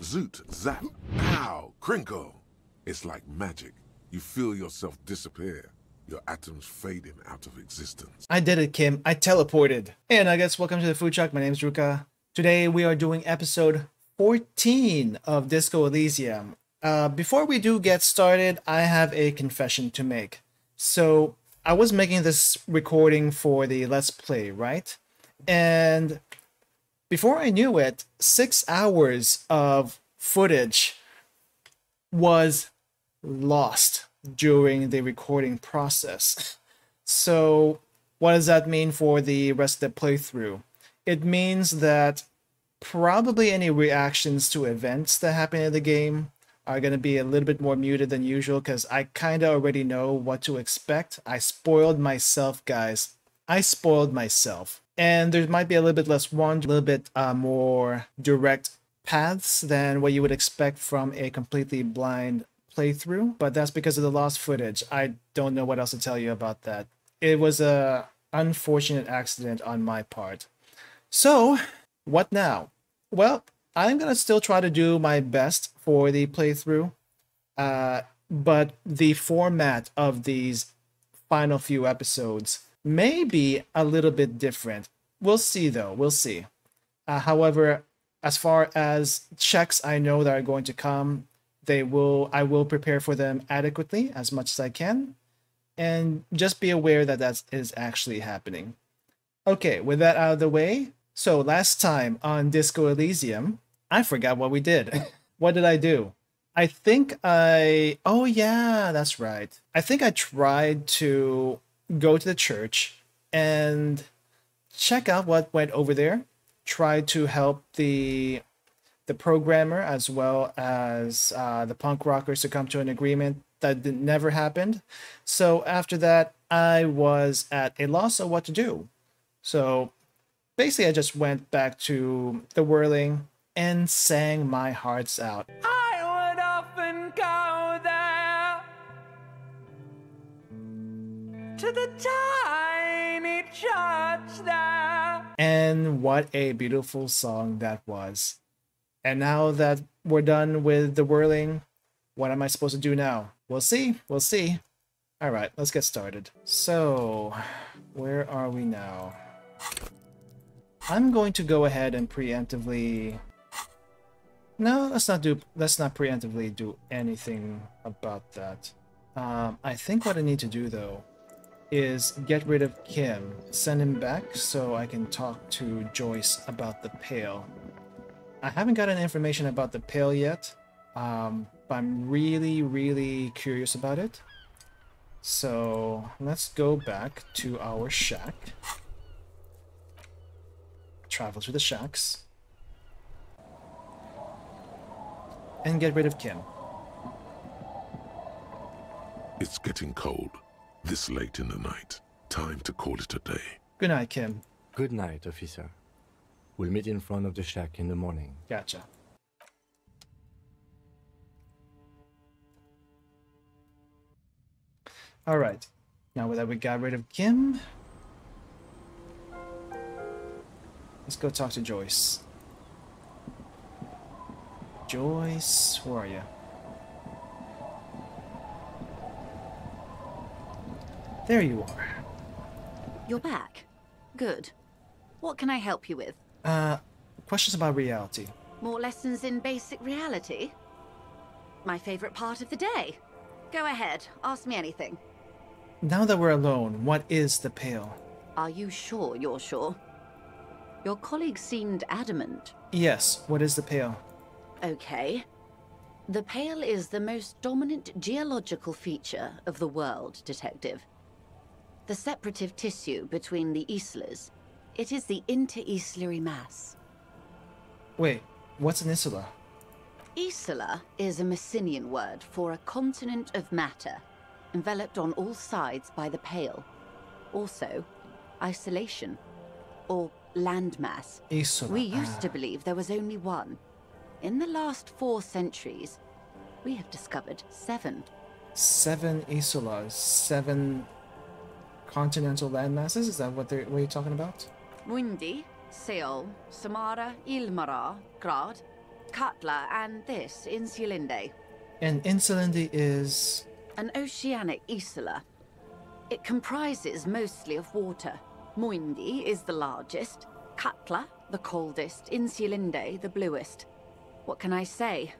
Zoot, zap, pow, crinkle. It's like magic. You feel yourself disappear. Your atoms fading out of existence. I did it, Kim. I teleported. And I guess welcome to the food truck. My name's Ruka. Today we are doing episode 14 of Disco Elysium. Before we do get started, I have a confession to make. So I was making this recording for the Let's Play, right? And before I knew it, 6 hours of footage was lost during the recording process. So what does that mean for the rest of the playthrough? It means that probably any reactions to events that happen in the game are going to be a little bit more muted than usual, because I kind of already know what to expect. I spoiled myself, guys. I spoiled myself. And there might be a little bit less one, a little bit more direct paths than what you would expect from a completely blind playthrough, but that's because of the lost footage. I don't know what else to tell you about that. It was an unfortunate accident on my part. So what now? Well, I'm gonna still try to do my best for the playthrough, but the format of these final few episodes may be a little bit different. We'll see though, we'll see. However, as far as checks I know that are going to come, I will prepare for them adequately as much as I can, and just be aware that that is actually happening. Okay, with that out of the way, so last time on Disco Elysium, I forgot what we did. What did I do? I think oh yeah, that's right. I think I tried to go to the church and check out what went over there, try to help the programmer as well as the punk rockers to come to an agreement that never happened. So after that, I was at a loss of what to do. So basically I just went back to the whirling and sang my hearts out. I would often go there to the tiny church there. And what a beautiful song that was. And now that we're done with the whirling, what am I supposed to do now? We'll see. We'll see. All right, let's get started. So, where are we now? I'm going to go ahead and preemptively... No, let's not preemptively do anything about that. I think what I need to do, though, is get rid of Kim, send him back so I can talk to Joyce about the pail. I haven't got any information about the pail yet, but I'm really, really curious about it. So let's go back to our shack. Travel to the shacks. And get rid of Kim. It's getting cold. This late in the night. Time to call it a day. Good night, Kim. Good night, officer. We'll meet in front of the shack in the morning. Gotcha. All right. Now that we got rid of Kim, let's go talk to Joyce. Joyce, where are you? There you are. You're back. Good. What can I help you with? Questions about reality. More lessons in basic reality? My favorite part of the day. Go ahead, ask me anything. Now that we're alone, what is the pail? Are you sure you're sure? Your colleague seemed adamant. Yes, what is the pail? Okay. The pail is the most dominant geological feature of the world, Detective. The separative tissue between the Islars. It is the inter-Islary mass. Wait, what's an Islar? Islar is a Messinian word for a continent of matter, enveloped on all sides by the Pale. Also, isolation, or landmass. Islar. We used to believe there was only one. In the last 4 centuries, we have discovered 7. 7 Islars, 7 continental landmasses? Is that what you're talking about? Muindi, Seol, Samara, Ilmara, Grad, Katla, and this, Insulinde. And Insulinde is? An oceanic isla. It comprises mostly of water. Muindi is the largest, Katla the coldest, Insulinde the bluest. What can I say?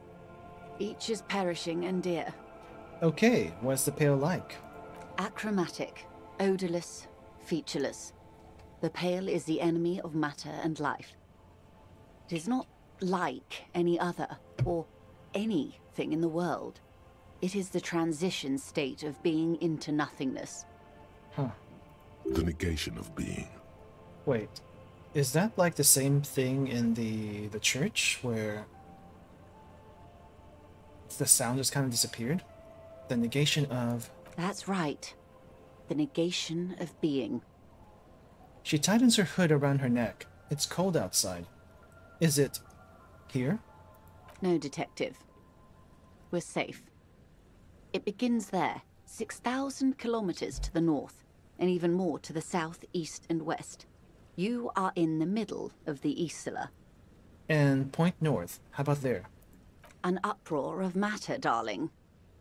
Each is perishing and dear. Okay, what's the pale like? Achromatic, odorless, featureless. The pale is the enemy of matter and life. It is not like any other, or anything in the world. It is the transition state of being into nothingness. Huh. The negation of being. Wait, is that like the same thing in the church, where the sound just kind of disappeared? The negation of... That's right. The negation of being. She tightens her hood around her neck. It's cold outside. Is it... here? No, Detective. We're safe. It begins there, 6,000 kilometers to the north, and even more to the south, east, and west. You are in the middle of the Isla. And point north, how about there? An uproar of matter, darling.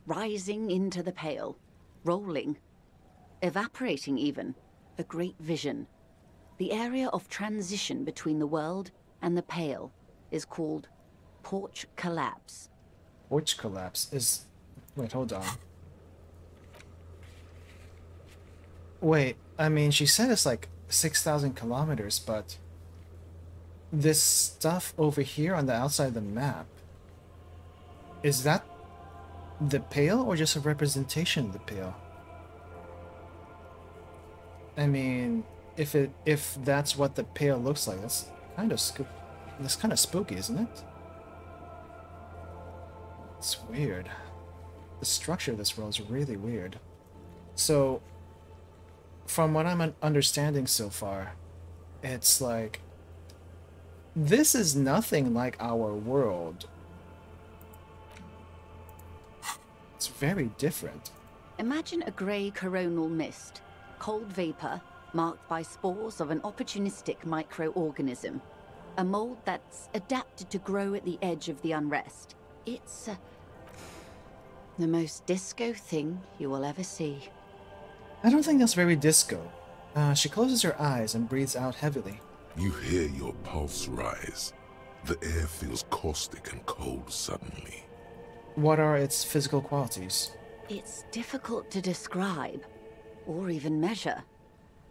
Rising into the pale, rolling, evaporating even, a great vision. The area of transition between the world and the pale is called Porch Collapse. Porch Collapse is... Wait, hold on. Wait, I mean, she said it's like 6,000 kilometers, but this stuff over here on the outside of the map, is that the pale or just a representation of the pale? I mean, if that's what the pale looks like, that's kind of spooky, isn't it? It's weird. The structure of this world is really weird. So, from what I'm understanding so far, it's like, this is nothing like our world. It's very different. Imagine a grey coronal mist, cold vapor marked by spores of an opportunistic microorganism, a mold that's adapted to grow at the edge of the unrest. It's the most disco thing you will ever see. I don't think that's very disco. She closes her eyes and breathes out heavily. You hear your pulse rise. The air feels caustic and cold suddenly. What are its physical qualities? It's difficult to describe, or even measure.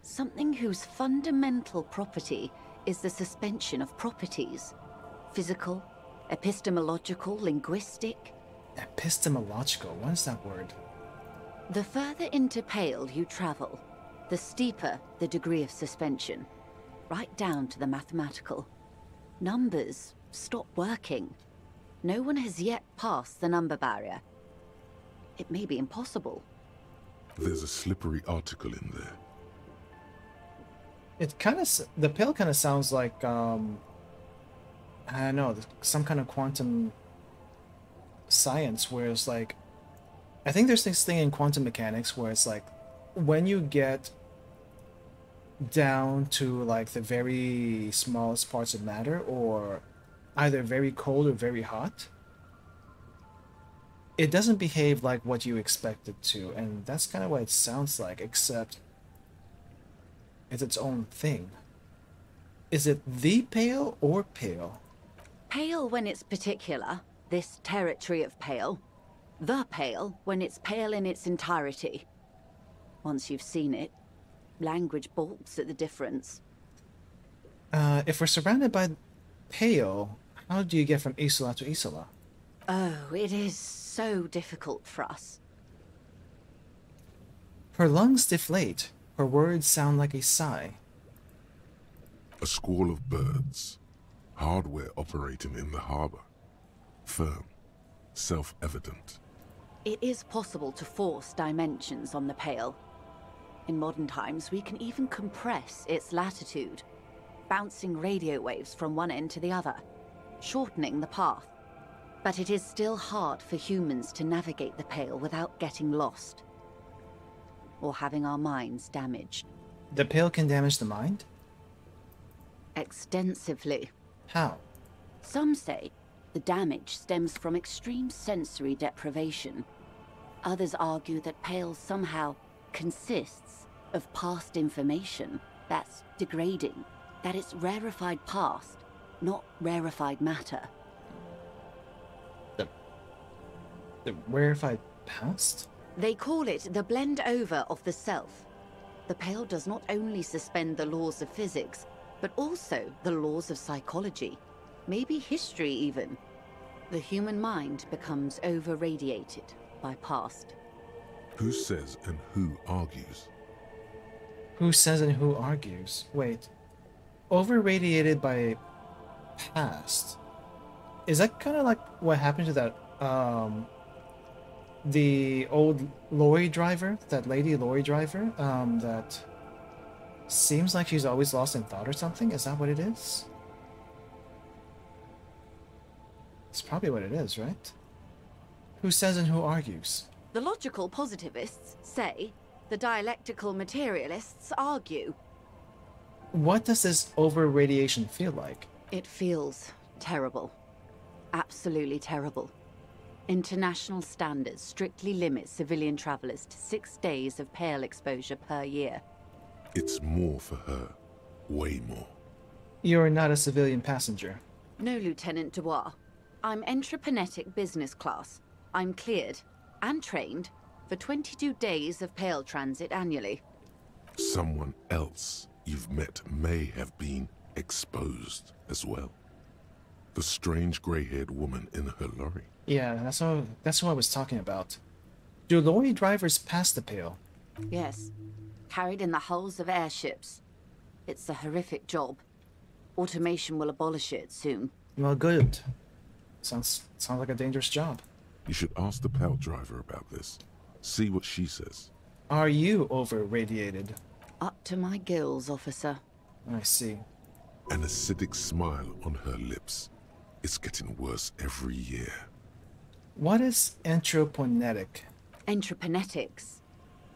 Something whose fundamental property is the suspension of properties. Physical, epistemological, linguistic. Epistemological? What is that word? The further into pale you travel, the steeper the degree of suspension, right down to the mathematical. Numbers stop working. No one has yet passed the number barrier. It may be impossible. There's a slippery article in there. It kind of... the pale kind of sounds like, I don't know, some kind of quantum science, where it's like, I think there's this thing in quantum mechanics where it's like, when you get down to like the very smallest parts of matter, or either very cold or very hot, it doesn't behave like what you expect it to, and that's kind of what it sounds like, except it's its own thing. Is it the pale or pale? Pale when it's particular, this territory of pale. The pale when it's pale in its entirety. Once you've seen it, language balks at the difference. If we're surrounded by pale, how do you get from Isola to Isola? Oh, it is so difficult for us. Her lungs deflate. Her words sound like a sigh. A squall of birds. Hardware operating in the harbor. Firm. Self-evident. It is possible to force dimensions on the pale. In modern times, we can even compress its latitude, bouncing radio waves from one end to the other, shortening the path. But it is still hard for humans to navigate the pale without getting lost, or having our minds damaged. The pale can damage the mind? Extensively. How? Some say the damage stems from extreme sensory deprivation. Others argue that Pale somehow consists of past information that's degrading, that it's rarefied past, not rarefied matter. The rarefied past? They call it the blend over of the self. The Pale does not only suspend the laws of physics, but also the laws of psychology, maybe history even. The human mind becomes over-radiated by past. Who says and who argues? Who says and who argues? Wait. Over-radiated by past? Is that kind of like what happened to that, the old lorry driver, that lady lorry driver, that seems like she's always lost in thought or something? Is that what it is? It's probably what it is, right? Who says and who argues? The logical positivists say, the dialectical materialists argue. What does this over-radiation feel like? It feels terrible. Absolutely terrible. International standards strictly limit civilian travelers to 6 days of Pale exposure per year. It's more for her. Way more. You're not a civilian passenger. No, Lieutenant Dubois. I'm entreprenetic business class. I'm cleared and trained for 22 days of Pale transit annually. Someone else you've met may have been exposed as well. The strange gray-haired woman in her lorry. Yeah, that's what I was talking about. Do lorry drivers pass the Pale? Yes. Carried in the hulls of airships. It's a horrific job. Automation will abolish it soon. Well, good. Sounds like a dangerous job. You should ask the Pale driver about this. See what she says. Are you over-radiated? Up to my gills, officer. I see. An acidic smile on her lips. It's getting worse every year. What is anthroponetic? Anthroponetics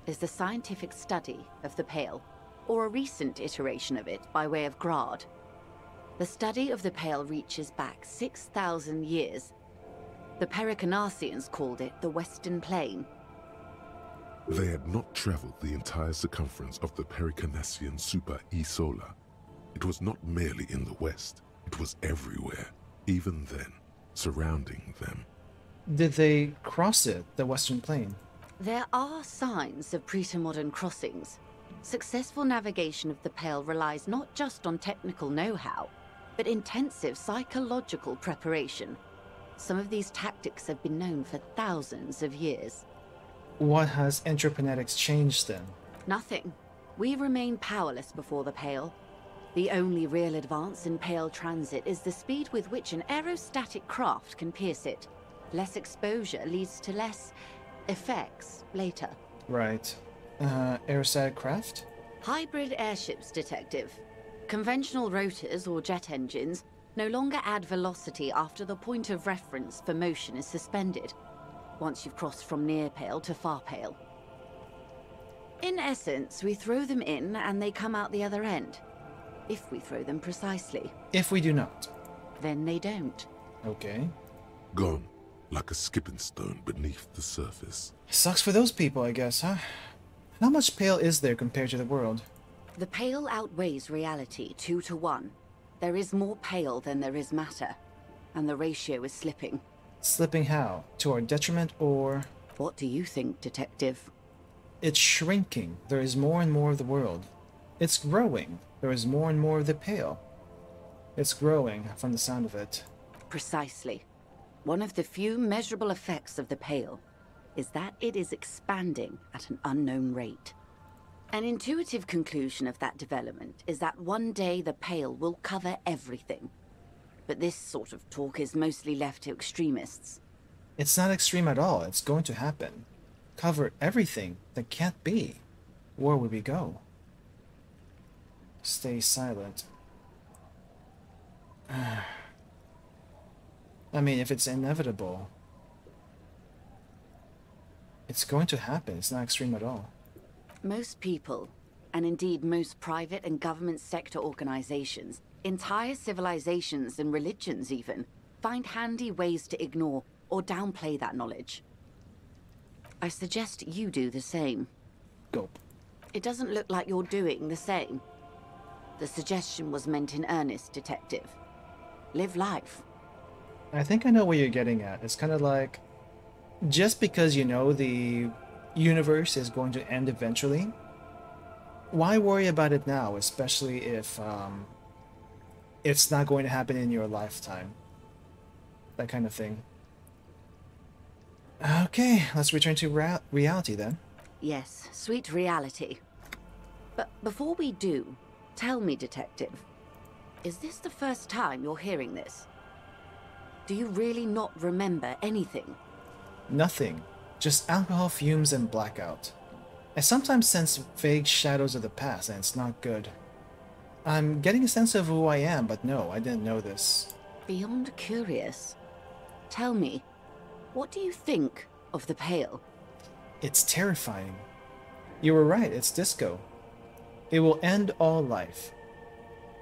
is the scientific study of the Pale, or a recent iteration of it by way of Grad. The study of the Pale reaches back 6,000 years. The Pericanasians called it the Western Plain. They had not traveled the entire circumference of the Pericanasian Super E Solar. It was not merely in the West, it was everywhere, even then, surrounding them. Did they cross it, the Western Plain? There are signs of pre-modern crossings. Successful navigation of the Pale relies not just on technical know-how, but intensive psychological preparation. Some of these tactics have been known for thousands of years. What has anthroponetics changed then? Nothing. We remain powerless before the Pale. The only real advance in Pale transit is the speed with which an aerostatic craft can pierce it. Less exposure leads to less effects later. Right. Aerostatic craft? Hybrid airships, Detective. Conventional rotors or jet engines no longer add velocity after the point of reference for motion is suspended, once you've crossed from near Pale to far Pale. In essence, we throw them in and they come out the other end. If we throw them precisely. If we do not. Then they don't. Okay. Gone. Like a skipping stone beneath the surface. Sucks for those people, I guess, huh? How much Pale is there compared to the world? The Pale outweighs reality 2 to 1. There is more Pale than there is matter. And the ratio is slipping. Slipping how? To our detriment or... What do you think, Detective? It's shrinking. There is more and more of the world. It's growing. There is more and more of the Pale. It's growing, from the sound of it. Precisely. One of the few measurable effects of the Pale is that it is expanding at an unknown rate. An intuitive conclusion of that development is that one day the Pale will cover everything. But this sort of talk is mostly left to extremists. It's not extreme at all. It's going to happen. Cover everything that can't be. Where would we go? Stay silent. I mean, if it's inevitable, it's going to happen. It's not extreme at all. Most people, and indeed most private and government sector organizations, entire civilizations and religions even, Find handy ways to ignore or downplay that knowledge. I suggest you do the same. Go. It doesn't look like you're doing the same. The suggestion was meant in earnest, Detective. Live life. I think I know where you're getting at. It's kind of like, just because you know the universe is going to end eventually, why worry about it now, especially if it's not going to happen in your lifetime? That kind of thing. Okay, let's return to reality then. Yes, sweet reality. But before we do, tell me, Detective, is this the first time you're hearing this? Do you really not remember anything? Nothing. Just alcohol fumes and blackout. I sometimes sense vague shadows of the past, and it's not good. I'm getting a sense of who I am, but no, I didn't know this. Beyond curious. Tell me, what do you think of the Pale? It's terrifying. You were right, it's Disco. It will end all life.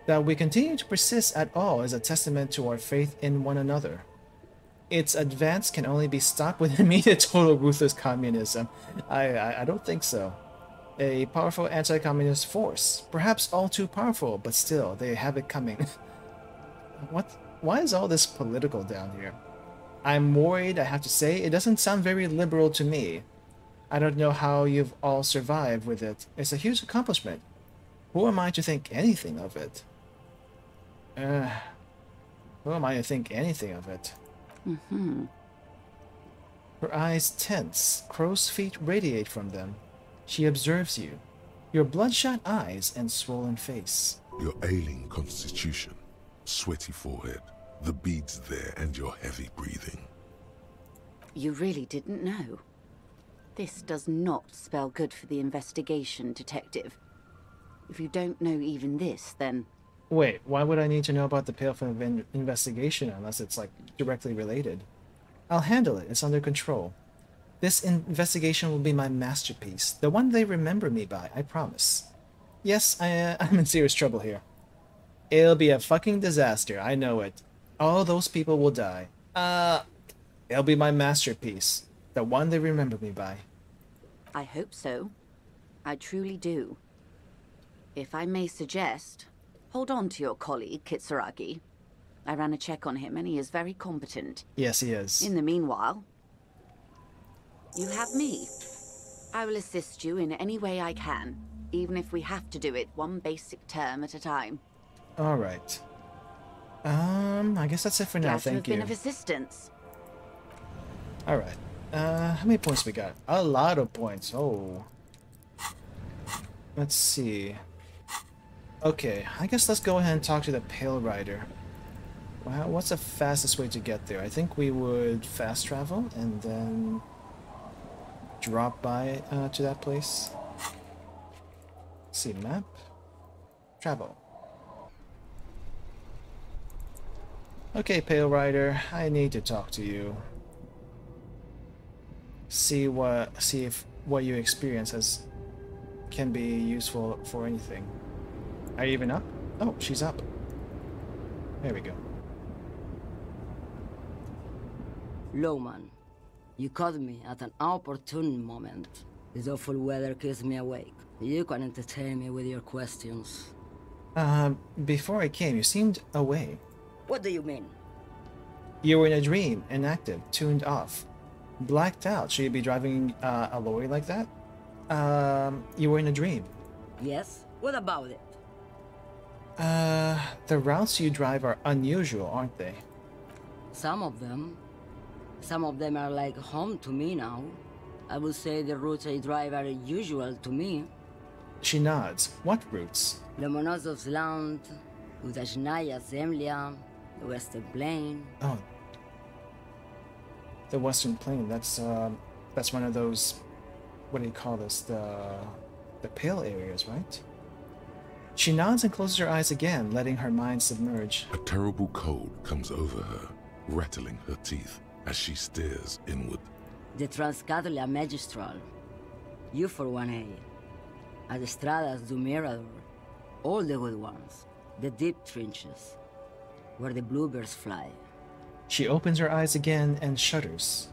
That we continue to persist at all is a testament to our faith in one another. Its advance can only be stopped with immediate total ruthless communism. I don't think so. A powerful anti-communist force. Perhaps all too powerful, but still, they have it coming. What? Why is all this political down here? I'm worried, I have to say. It doesn't sound very liberal to me. I don't know how you've all survived with it. It's a huge accomplishment. Who am I to think anything of it? Mm-hmm. Her eyes tense. Crow's feet radiate from them. She observes you. Your bloodshot eyes and swollen face. Your ailing constitution. Sweaty forehead. The beads there and your heavy breathing. You really didn't know. This does not spell good for the investigation, Detective. If you don't know even this, then... Wait, why would I need to know about the Pale from investigation unless it's, like, directly related? I'll handle it. It's under control. This investigation will be my masterpiece. The one they remember me by, I promise. Yes, I'm in serious trouble here. It'll be a fucking disaster. I know it. All those people will die. It'll be my masterpiece. The one they remember me by. I hope so. I truly do. If I may suggest... Hold on to your colleague, Kitsuragi. I ran a check on him, and he is very competent. Yes, he is. In the meanwhile, you have me. I will assist you in any way I can, even if we have to do it one basic term at a time. All right. I guess that's it for now. Thank you. Glad to have been of assistance. All right. How many points we got? A lot of points. Oh. Let's see. Okay, I guess let's go ahead and talk to the Pale Rider. Wow, what's the fastest way to get there? I think we would fast travel and then drop by to that place. Let's see, map. Travel. Okay, Pale Rider, I need to talk to you. See if what you experience can be useful for anything. Are you even up? Oh, she's up. There we go. Loman, you caught me at an opportune moment. This awful weather keeps me awake. You can entertain me with your questions. Before I came, you seemed away. What do you mean? You were in a dream, inactive, tuned off. Blacked out. Should you be driving a lorry like that? You were in a dream. Yes? What about it? The routes you drive are unusual, aren't they? Some of them. Some of them are like home to me now. I would say the routes I drive are usual to me. She nods. What routes? Lomonosov's land, Udashnaya's Zemlya, the Western Plain. Oh. The Western Plain, that's one of those, what do you call this, the Pale areas, right? She nods and closes her eyes again, letting her mind submerge. A terrible cold comes over her, rattling her teeth as she stares inward. The Transcathedral Magistral, Euphor 1A, Adestradas do Mirador, all the good ones, the deep trenches, where the bluebirds fly, She opens her eyes again and shudders.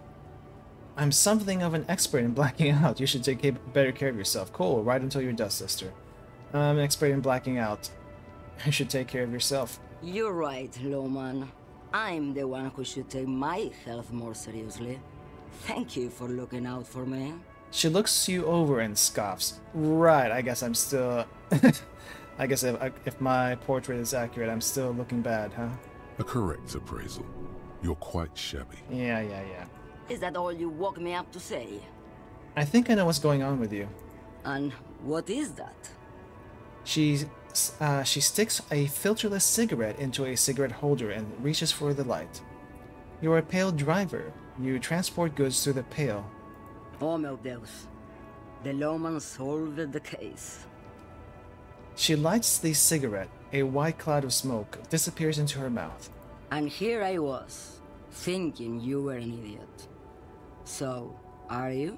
I'm something of an expert in blacking out. You should take better care of yourself. Cool, right until you're dust, sister. I'm an expert in blacking out. You should take care of yourself. You're right, Loman. I'm the one who should take my health more seriously. Thank you for looking out for me. She looks you over and scoffs. Right, I guess I'm still... I guess if my portrait is accurate, I'm still looking bad, huh? A correct appraisal. You're quite shabby. Yeah. Is that all you woke me up to say? I think I know what's going on with you. And what is that? She sticks a filterless cigarette into a cigarette holder and reaches for the light. You're a pail driver. You transport goods through the pail. Oh, meu Deus. The lawman solved the case. She lights the cigarette. A white cloud of smoke disappears into her mouth. And here I was, thinking you were an idiot. So, are you?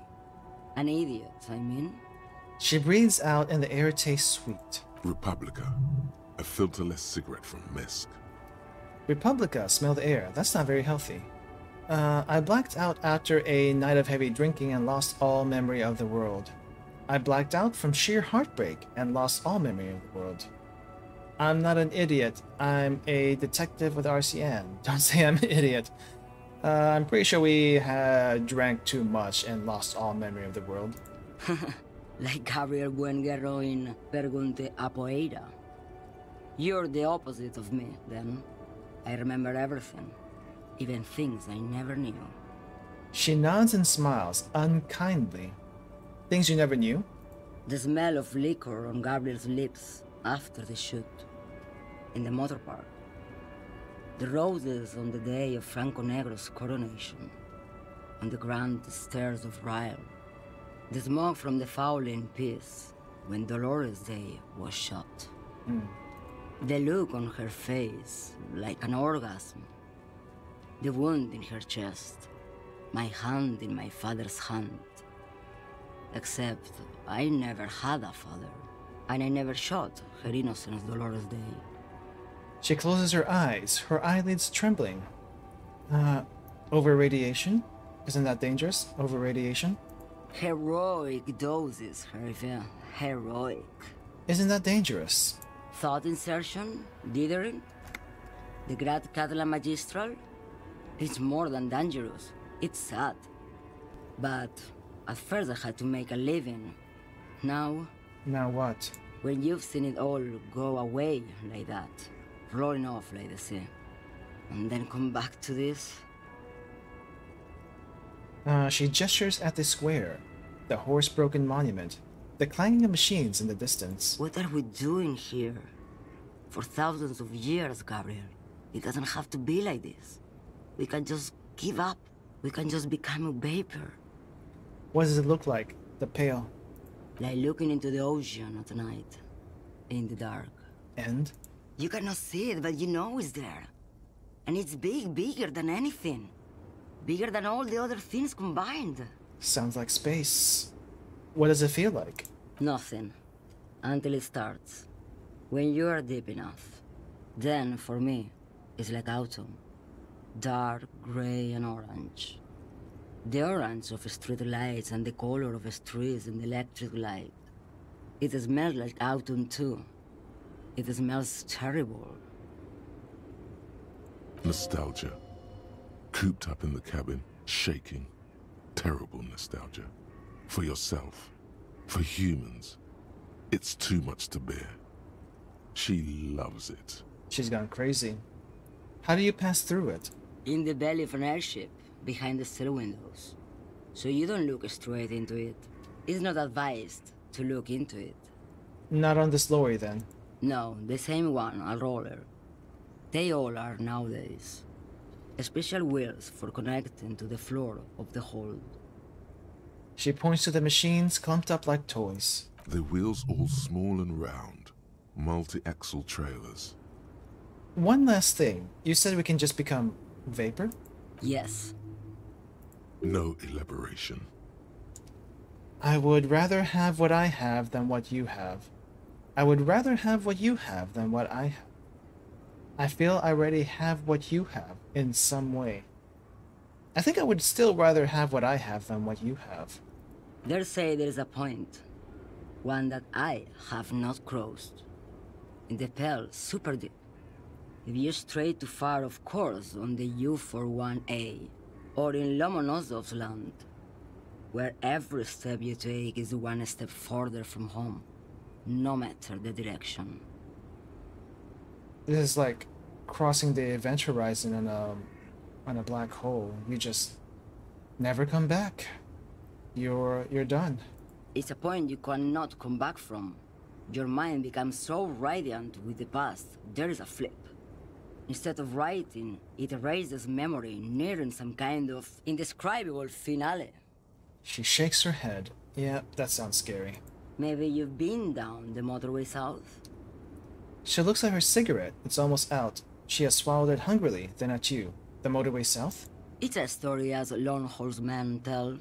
An idiot, I mean. She breathes out and the air tastes sweet. Republica, a filterless cigarette from Misk. Republica, smell the air. That's not very healthy. I blacked out after a night of heavy drinking and lost all memory of the world. I blacked out from sheer heartbreak and lost all memory of the world. I'm not an idiot. I'm a detective with RCM. Don't say I'm an idiot. I'm pretty sure we had drank too much and lost all memory of the world. Like Gabriel Buenguerro in Pergunte a Poeta. You're the opposite of me, then. I remember everything. Even things I never knew. She nods and smiles, unkindly. Things you never knew? The smell of liquor on Gabriel's lips after the shoot. In the motor park. The roses on the day of Franco Negro's coronation. On the grand stairs of Rio. The smoke from the fowling piece when Dolores Day was shot. The look on her face, like an orgasm. The wound in her chest, my hand in my father's hand. Except I never had a father, and I never shot her innocent Dolores Day. She closes her eyes, her eyelids trembling. Over-radiation? Isn't that dangerous? Over-radiation? Heroic doses, Hervé. Heroic. Isn't that dangerous? Thought insertion? Dithering? The Grad Katla Magistral? It's more than dangerous. It's sad. But at first I had to make a living. Now... Now what? When you've seen it all go away like that, rolling off like the sea, and then come back to this... She gestures at the square, the horse-broken monument, the clanging of machines in the distance. What are we doing here? For thousands of years, Gabriel. It doesn't have to be like this. We can just give up. We can just become a vapor. What does it look like, the pail? Like looking into the ocean at night, in the dark. And? You cannot see it, but you know it's there. And it's big, bigger than anything. Bigger than all the other things combined. Sounds like space. What does it feel like? Nothing. Until it starts. When you are deep enough. Then, for me, it's like autumn. Dark, grey and orange. The orange of street lights and the color of trees and electric light. It smells like autumn too. It smells terrible. Nostalgia. Cooped up in the cabin, shaking. Terrible nostalgia. For yourself. For humans. It's too much to bear. She loves it. She's gone crazy. How do you pass through it? In the belly of an airship, behind the cell windows. So you don't look straight into it. It's not advised to look into it. Not on this lorry, then? No, the same one, a roller. They all are nowadays. Special wheels for connecting to the floor of the hold. She points to the machines clumped up like toys. The wheels all small and round. Multi-axle trailers. One last thing. You said we can just become vapor? Yes. No elaboration. I would rather have what I have than what you have. I would rather have what you have than what I have. I feel I already have what you have in some way. I think I would still rather have what I have than what you have. Dare say there's a point. One that I have not crossed. In the Pearl, super deep. If you stray too far, of course, on the Euphor 1A, or in Lomonosov's land, where every step you take is one step further from home, no matter the direction. This is like crossing the event horizon on a black hole. You just never come back. You're done. It's a point you cannot come back from. Your mind becomes so radiant with the past, there is a flip. Instead of writing, it erases memory, nearing some kind of indescribable finale. She shakes her head. Yeah, that sounds scary. Maybe you've been down the motorway south. She looks at her cigarette. It's almost out. She has swallowed it hungrily, then at you. The motorway south? It's a story as lone horsemen tell.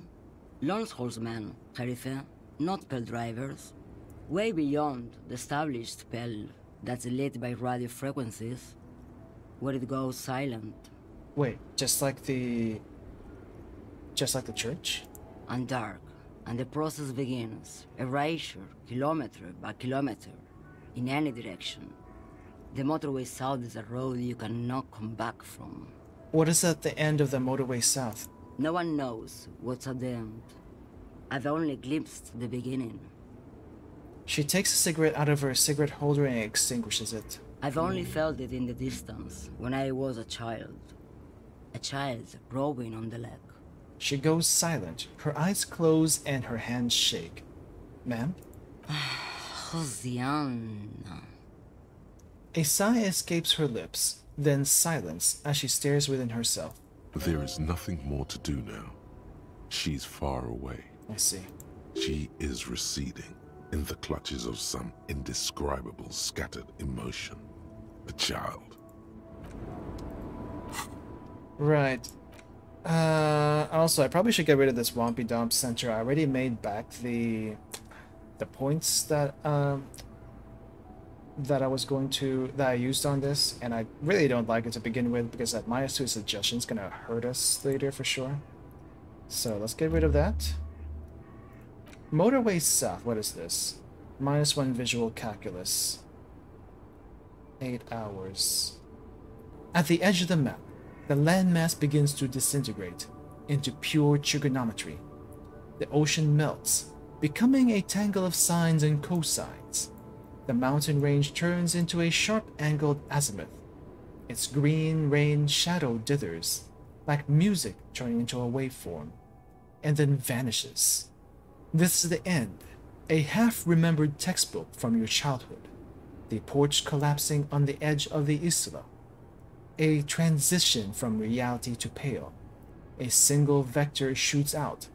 Lone horsemen, Herife, not pale drivers. Way beyond the established pale that's lit by radio frequencies. Where it goes silent. Wait, just like the church? And dark, and the process begins. Erasure, kilometer by kilometer, in any direction. The motorway south is a road you cannot come back from. What is at the end of the motorway south? No one knows what's at the end. I've only glimpsed the beginning. She takes a cigarette out of her cigarette holder and extinguishes it. I've only felt it in the distance, when I was a child. A child growing on the leg. She goes silent, her eyes close and her hands shake. Ma'am? Josiana. A sigh escapes her lips, then silence as she stares within herself. There is nothing more to do now. She's far away. I see. She is receding in the clutches of some indescribable scattered emotion. A child. Right. Also, I probably should get rid of this Wompy Domp Center. I already made back the points that that I used on this, and I really don't like it to begin with because that -2 suggestion is gonna hurt us later for sure. So let's get rid of that. Motorway south. What is this? -1 visual calculus. 8 hours. At the edge of the map, the landmass begins to disintegrate into pure trigonometry. The ocean melts, becoming a tangle of sines and cosines. The mountain range turns into a sharp-angled azimuth. Its green rain shadow dithers, like music turning into a waveform, and then vanishes. This is the end, a half-remembered textbook from your childhood, the porch collapsing on the edge of the Isla, a transition from reality to pale. A single vector shoots out,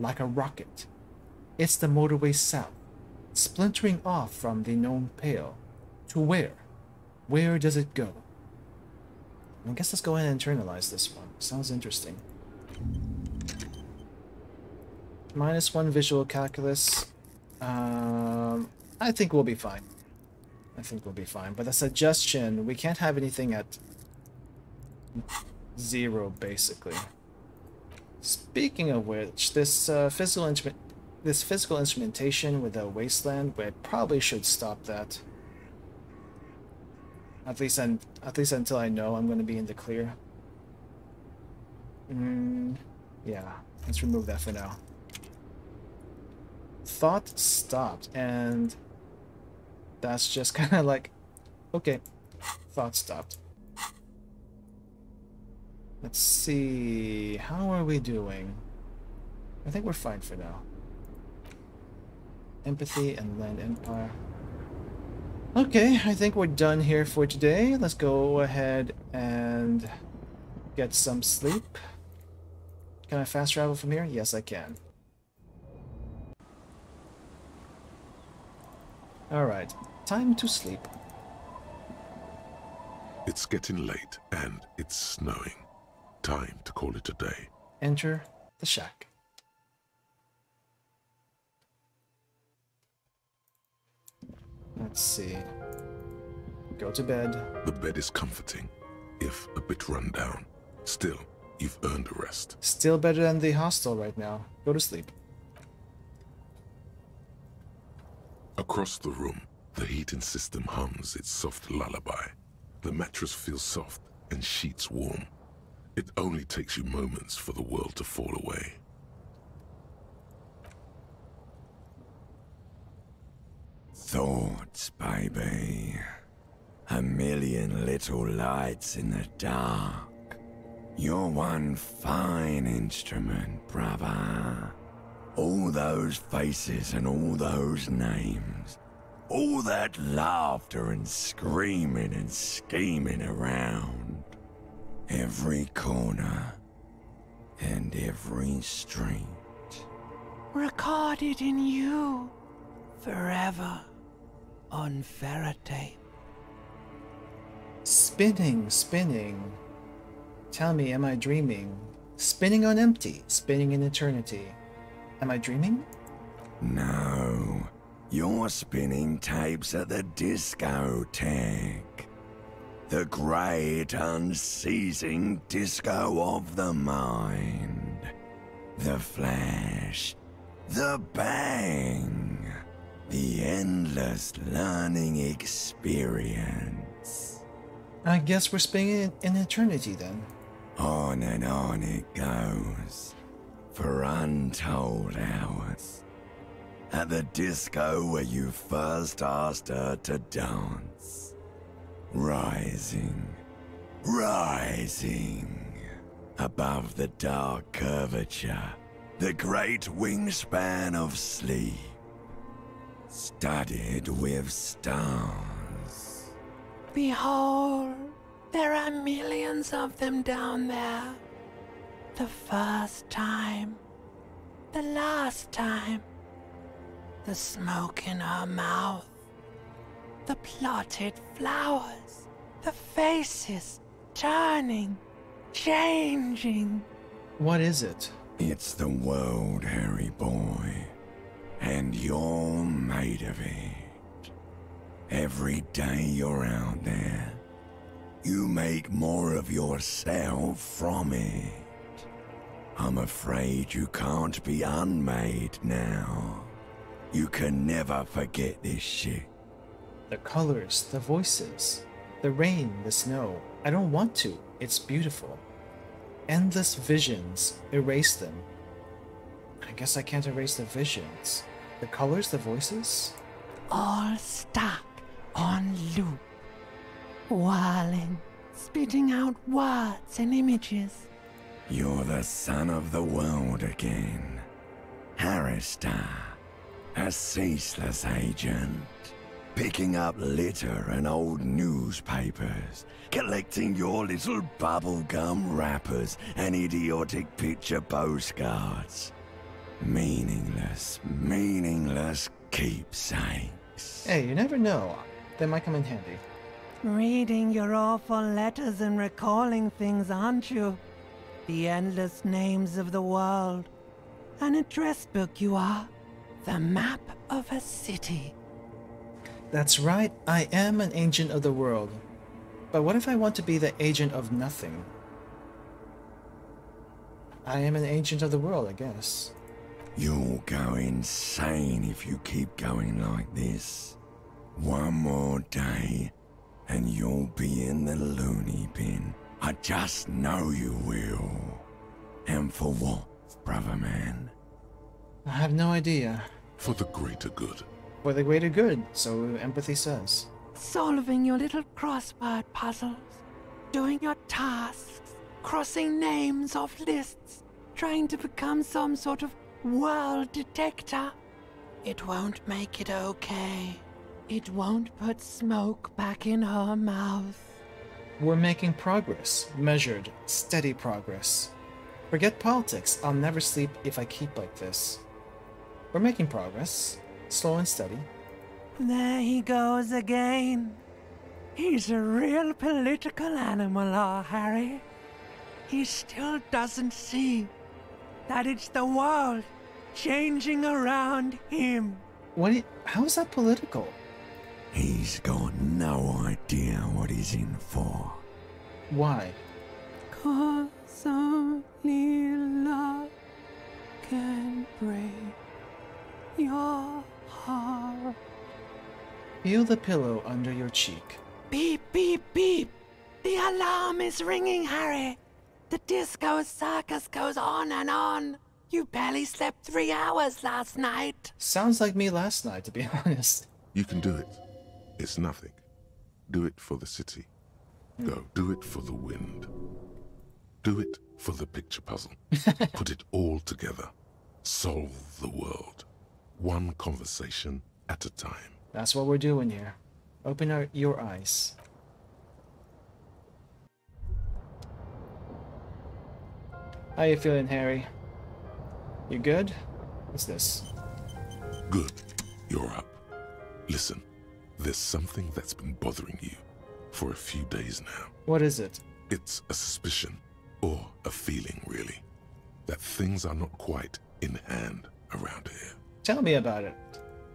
like a rocket. It's the motorway south, splintering off from the known pale. To where? Where does it go? I guess let's go ahead and internalize this one. Sounds interesting. -1 visual calculus. I think we'll be fine. I think we'll be fine. But the suggestion, we can't have anything at 0, basically. Speaking of which, this physical instrumentation with the wasteland, we probably should stop that. At least until I know I'm going to be in the clear. Yeah, let's remove that for now. Thought stopped, and that's just kind of like, okay, thought stopped. Let's see, how are we doing? I think we're fine for now. Empathy and Land Empire. Okay, I think we're done here for today. Let's go ahead and get some sleep. Can I fast travel from here? Yes, I can. Alright, time to sleep. It's getting late, and it's snowing. Time to call it a day. Enter the shack. Let's see. Go to bed. The bed is comforting, if a bit run down. Still, you've earned a rest. Still better than the hostel right now. Go to sleep. Across the room, the heating system hums its soft lullaby. The mattress feels soft and sheets warm. It only takes you moments for the world to fall away. Thoughts, baby. A million little lights in the dark. You're one fine instrument, brother. All those faces and all those names. All that laughter and screaming and scheming around. Every corner and every street. Recorded in you forever on Faraday. Spinning, spinning. Tell me, am I dreaming? Spinning on empty, spinning in eternity. Am I dreaming? No, you're spinning tapes at the discotheque. The great unceasing disco of the mind. The flash, the bang, the endless learning experience. I guess we're spinning in eternity then. On and on it goes, for untold hours. At the disco where you first asked her to dance. Rising, rising, above the dark curvature, the great wingspan of sleep, studded with stars. Behold, there are millions of them down there. The first time, the last time, the smoke in her mouth, the plotted flowers, the faces turning, changing. What is it? It's the world, Harry boy, and you're made of it. Every day you're out there, you make more of yourself from it. I'm afraid you can't be unmade now. You can never forget this shit. The colors, the voices, the rain, the snow. I don't want to. It's beautiful. Endless visions. Erase them. I guess I can't erase the visions. The colors, the voices? All stuck. On loop, whirling, spitting out words and images. You're the son of the world again. Harristar, a ceaseless agent. Picking up litter and old newspapers. Collecting your little bubblegum wrappers and idiotic picture postcards. Meaningless, meaningless keepsakes. Hey, you never know. They might come in handy. Reading your awful letters and recalling things, aren't you? The endless names of the world. An address book you are. The map of a city. That's right. I am an agent of the world. But what if I want to be the agent of nothing? I am an agent of the world, I guess. You'll go insane if you keep going like this. One more day, and you'll be in the loony bin. I just know you will. And for what, brother man? I have no idea. For the greater good. For the greater good, so empathy says. Solving your little crossword puzzles. Doing your tasks. Crossing names off lists. Trying to become some sort of world detector. It won't make it okay. It won't put smoke back in her mouth. We're making progress. Measured, steady progress. Forget politics. I'll never sleep if I keep like this. We're making progress. Slow and steady. There he goes again. He's a real political animal, our Harry. He still doesn't see that it's the world changing around him. What? How is that political? He's got no idea what he's in for. Why? 'Cause only love can break your heart. Feel the pillow under your cheek. Beep, beep, beep. The alarm is ringing, Harry. The disco circus goes on and on. You barely slept 3 hours last night. Sounds like me last night, to be honest. You can do it. It's nothing. Do it for the city. Go, do it for the wind. Do it for the picture puzzle. Put it all together. Solve the world. One conversation at a time. That's what we're doing here. Open your eyes. How you feeling, Harry? You good? What's this? Good. You're up. Listen, there's something that's been bothering you for a few days now. What is it? It's a suspicion, or a feeling really, that things are not quite in hand around here. Tell me about it.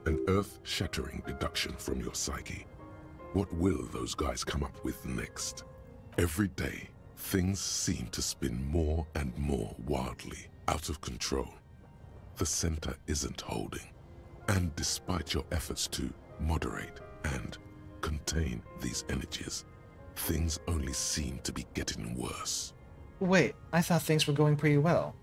An earth-shattering deduction from your psyche. What will those guys come up with next? Every day, things seem to spin more and more wildly out of control. The center isn't holding, and despite your efforts to moderate and contain these energies, things only seem to be getting worse. Wait, I thought things were going pretty well.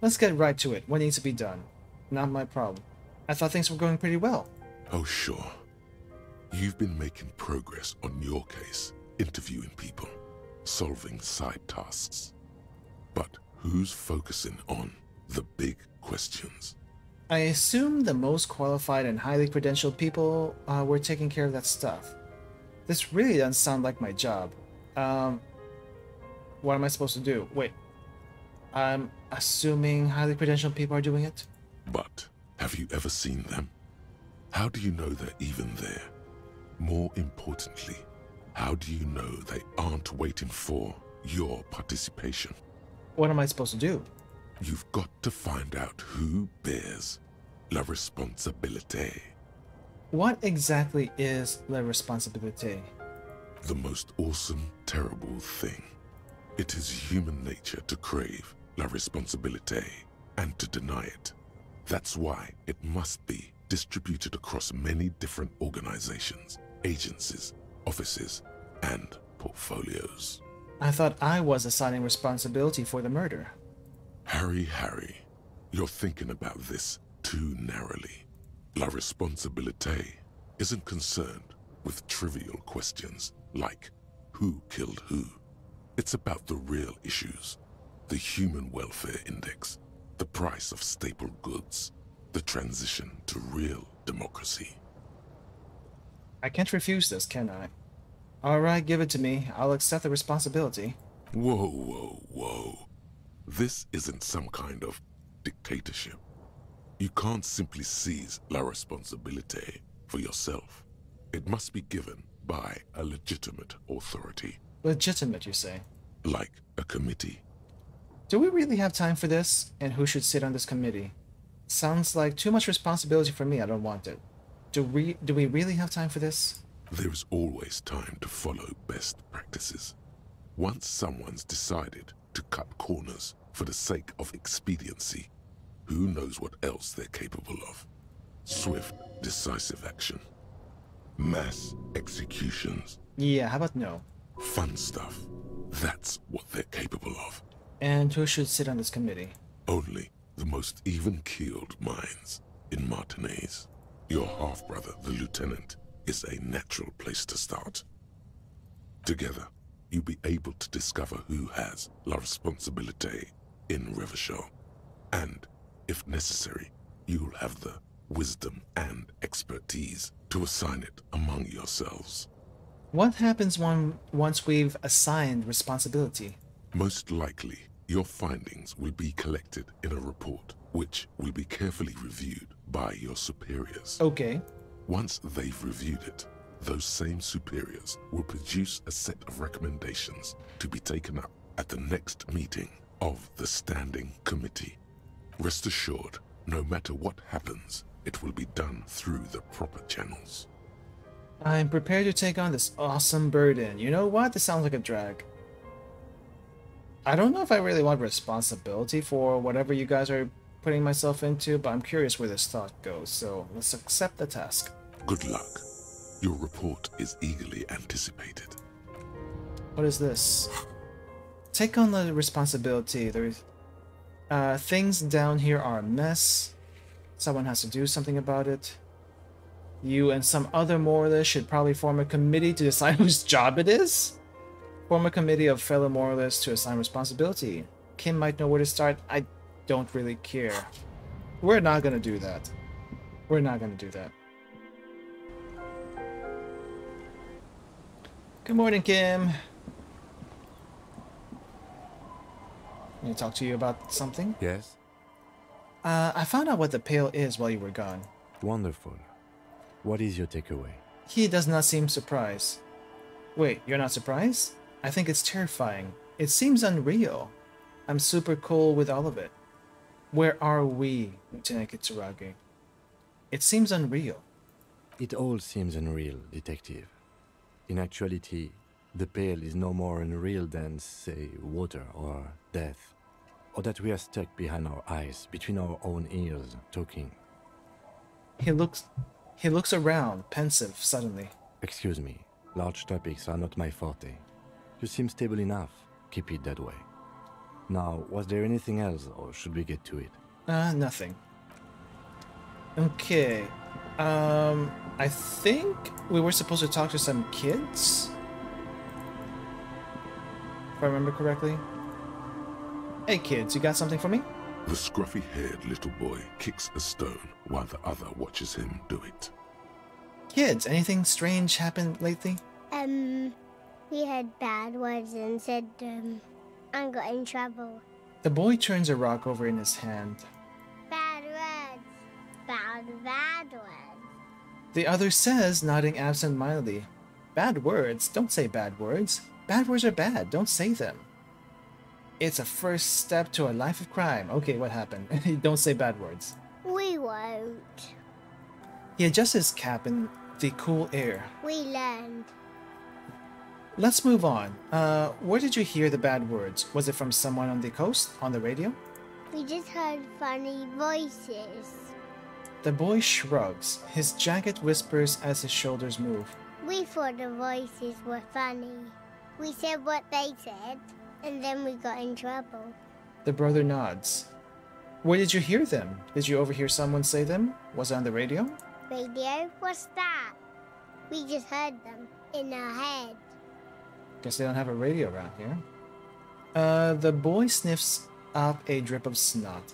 Let's get right to it. What needs to be done? Not my problem. I thought things were going pretty well. Oh, sure. You've been making progress on your case, interviewing people, solving side tasks. But who's focusing on the big questions? I assume the most qualified and highly credentialed people were taking care of that stuff. This really doesn't sound like my job. What am I supposed to do? Wait, I'm assuming highly credentialed people are doing it? But have you ever seen them? How do you know they're even there? More importantly, how do you know they aren't waiting for your participation? What am I supposed to do? You've got to find out who bears la responsibility. What exactly is la responsibility? The most awesome, terrible thing. It is human nature to crave la responsibility and to deny it. That's why it must be distributed across many different organizations, agencies, offices, and portfolios. I thought I was assigning responsibility for the murder. Harry, Harry, you're thinking about this too narrowly. La Responsabilité isn't concerned with trivial questions like who killed who. It's about the real issues, the human welfare index, the price of staple goods, the transition to real democracy. I can't refuse this, can I? All right, give it to me. I'll accept the responsibility. Whoa, whoa, whoa. This isn't some kind of dictatorship. You can't simply seize la responsabilité for yourself. It must be given by a legitimate authority. Legitimate, you say? Like a committee. Do we really have time for this? And who should sit on this committee? Sounds like too much responsibility for me. I don't want it. Do we really have time for this? There's always time to follow best practices. Once someone's decided to cut corners for the sake of expediency, who knows what else they're capable of? Swift, decisive action. Mass executions. Yeah, how about no? Fun stuff. That's what they're capable of. And who should sit on this committee? Only the most even-keeled minds in Martinez. Your half-brother, the lieutenant, is a natural place to start. Together, you'll be able to discover who has la responsabilité in Revachol. And, if necessary, you'll have the wisdom and expertise to assign it among yourselves. What happens once we've assigned responsibility? Most likely, your findings will be collected in a report, which will be carefully reviewed by your superiors. Okay. Once they've reviewed it, those same superiors will produce a set of recommendations to be taken up at the next meeting of the Standing Committee. Rest assured, no matter what happens, it will be done through the proper channels. I'm prepared to take on this awesome burden. You know what? This sounds like a drag. I don't know if I really want responsibility for whatever you guys are putting myself into, but I'm curious where this thought goes, so let's accept the task. Good luck. Your report is eagerly anticipated. What is this? Take on the responsibility. There's things down here are a mess. Someone has to do something about it. You and some other moralists should probably form a committee to decide whose job it is. Form a committee of fellow moralists to assign responsibility. Kim might know where to start. I don't really care. We're not gonna do that. We're not gonna do that. Good morning, Kim. Can I talk to you about something? Yes. I found out what the pail is while you were gone. Wonderful. What is your takeaway? He does not seem surprised. Wait, you're not surprised? I think it's terrifying. It seems unreal. I'm super cool with all of it. Where are we, Lieutenant Kitsuragi? It seems unreal. It all seems unreal, Detective. In actuality, the pail is no more unreal than, say, water or death, or that we are stuck behind our eyes, between our own ears, talking. He looks around, pensive, suddenly. Excuse me, large topics are not my forte. You seem stable enough. Keep it that way. Now, was there anything else, or should we get to it? Nothing. Okay. I think we were supposed to talk to some kids? If I remember correctly. Hey kids, you got something for me? The scruffy-haired little boy kicks a stone while the other watches him do it. Kids, anything strange happened lately? We had bad words and said, I got in trouble. The boy turns a rock over in his hand. Bad words. Bad words. The other says, nodding absent-mindedly. Bad words? Don't say bad words. Bad words are bad. Don't say them. It's a first step to a life of crime. Okay, what happened? Don't say bad words. We won't. He adjusts his cap in the cool air. We learned. Let's move on. Where did you hear the bad words? Was it from someone on the coast? On the radio? We just heard funny voices. The boy shrugs. His jacket whispers as his shoulders move. We thought the voices were funny. We said what they said. And then we got in trouble. The brother nods. Where did you hear them? Did you overhear someone say them? Was it on the radio? Radio? What's that? We just heard them in our head. Guess they don't have a radio around here. The boy sniffs up a drip of snot.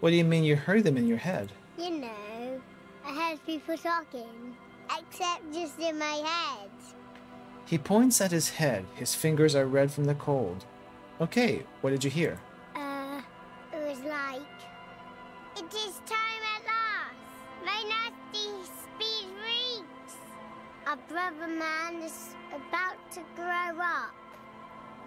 What do you mean you heard them in your head? You know, I heard people talking, except just in my head. He points at his head. His fingers are red from the cold. Okay, what did you hear? It was like... It is time at last! My nasty speed freaks! Our brother man is about to grow up.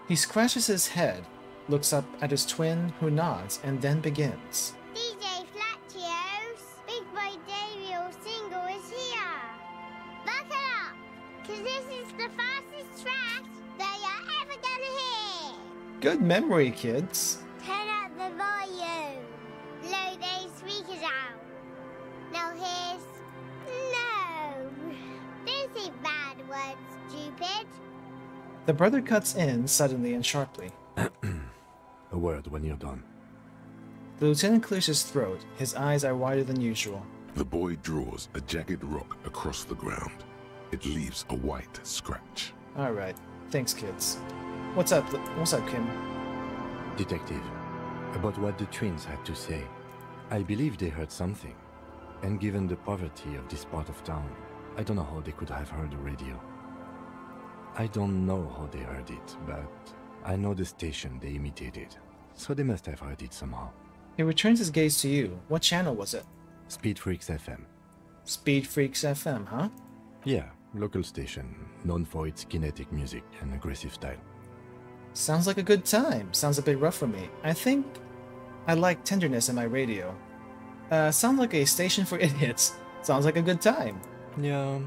He scratches his head, looks up at his twin, who nods, and then begins. DJ Flatio's Big Boy Daniel single is here! Buckle up! Cause this is the fastest track that you're ever gonna hear! Good memory, kids. Turn up the volume. Blow those speakers out. Now here's... No! Don't say bad words, stupid. The brother cuts in suddenly and sharply. A word when you're done. The lieutenant clears his throat. His eyes are wider than usual. The boy draws a jagged rock across the ground. It leaves a white scratch. All right. Thanks, kids. What's up? What's up, Kim? Detective, about what the twins had to say. I believe they heard something. And given the poverty of this part of town, I don't know how they could have heard the radio. I don't know how they heard it, but I know the station they imitated. So they must have heard it somehow. He returns his gaze to you. What channel was it? Speed Freaks FM. Speed Freaks FM, huh? Yeah, local station, known for its kinetic music and aggressive style. Sounds like a good time. Sounds a bit rough for me. I think I like tenderness in my radio. Sounds like a station for idiots. Sounds like a good time. Yeah,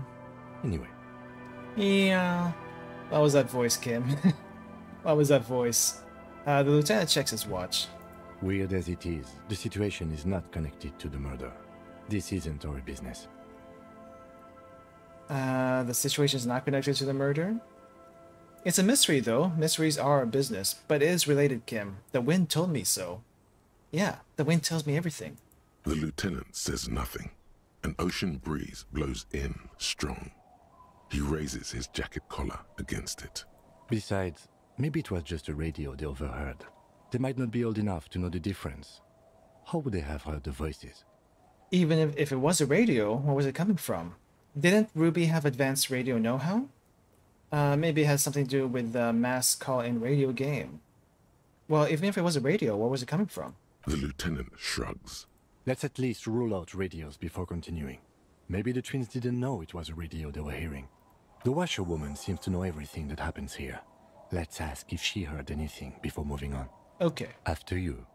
Anyway. Yeah. What was that voice, Kim? What was that voice? The lieutenant checks his watch. Weird as it is, the situation is not connected to the murder. This isn't our business. The situation is not connected to the murder? It's a mystery, though. Mysteries are our business, but it is related, Kim. The wind told me so. Yeah, the wind tells me everything. The lieutenant says nothing. An ocean breeze blows in strong. He raises his jacket collar against it. Besides, maybe it was just a radio they overheard. They might not be old enough to know the difference. How would they have heard the voices? Even if it was a radio, where was it coming from? Didn't Ruby have advanced radio know-how? Maybe it has something to do with the mass call-in radio game. Well, even if it was a radio, where was it coming from? The lieutenant shrugs. Let's at least rule out radios before continuing. Maybe the twins didn't know it was a radio they were hearing. The washerwoman seems to know everything that happens here. Let's ask if she heard anything before moving on. Okay. After you.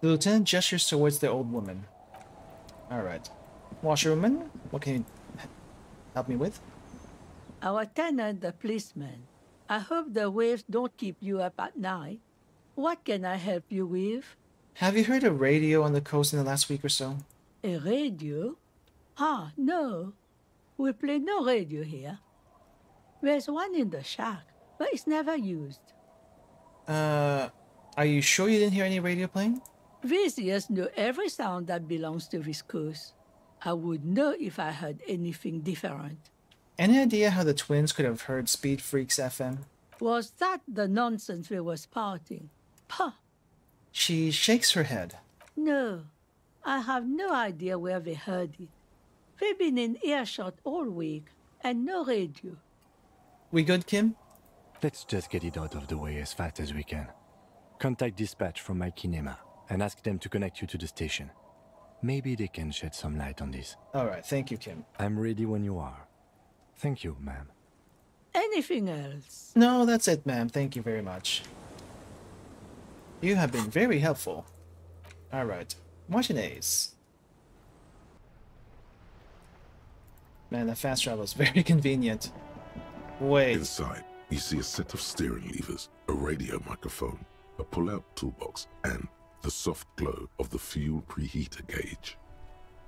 The lieutenant gestures towards the old woman. Alright. Washerwoman, what can you help me with? Our tenant, the policeman. I hope the waves don't keep you up at night. What can I help you with? Have you heard a radio on the coast in the last week or so? A radio? Ah, no. We play no radio here. There's one in the shack, but it's never used. Are you sure you didn't hear any radio playing? Visitors know every sound that belongs to this coast. I would know if I heard anything different. Any idea how the twins could have heard Speed Freaks FM? Was that the nonsense we were spouting? Puh! She shakes her head. No, I have no idea where they heard it. They've been in earshot all week, and no radio. We good, Kim? Let's just get it out of the way as fast as we can. Contact dispatch from my kinema and ask them to connect you to the station. Maybe they can shed some light on this. All right, thank you, Kim. I'm ready when you are. Thank you, ma'am. Anything else? No, that's it, ma'am. Thank you very much. You have been very helpful. All right. Martinez. Man, the fast travel is very convenient. Wait. Inside, you see a set of steering levers, a radio microphone, a pull-out toolbox, and the soft glow of the fuel preheater gauge.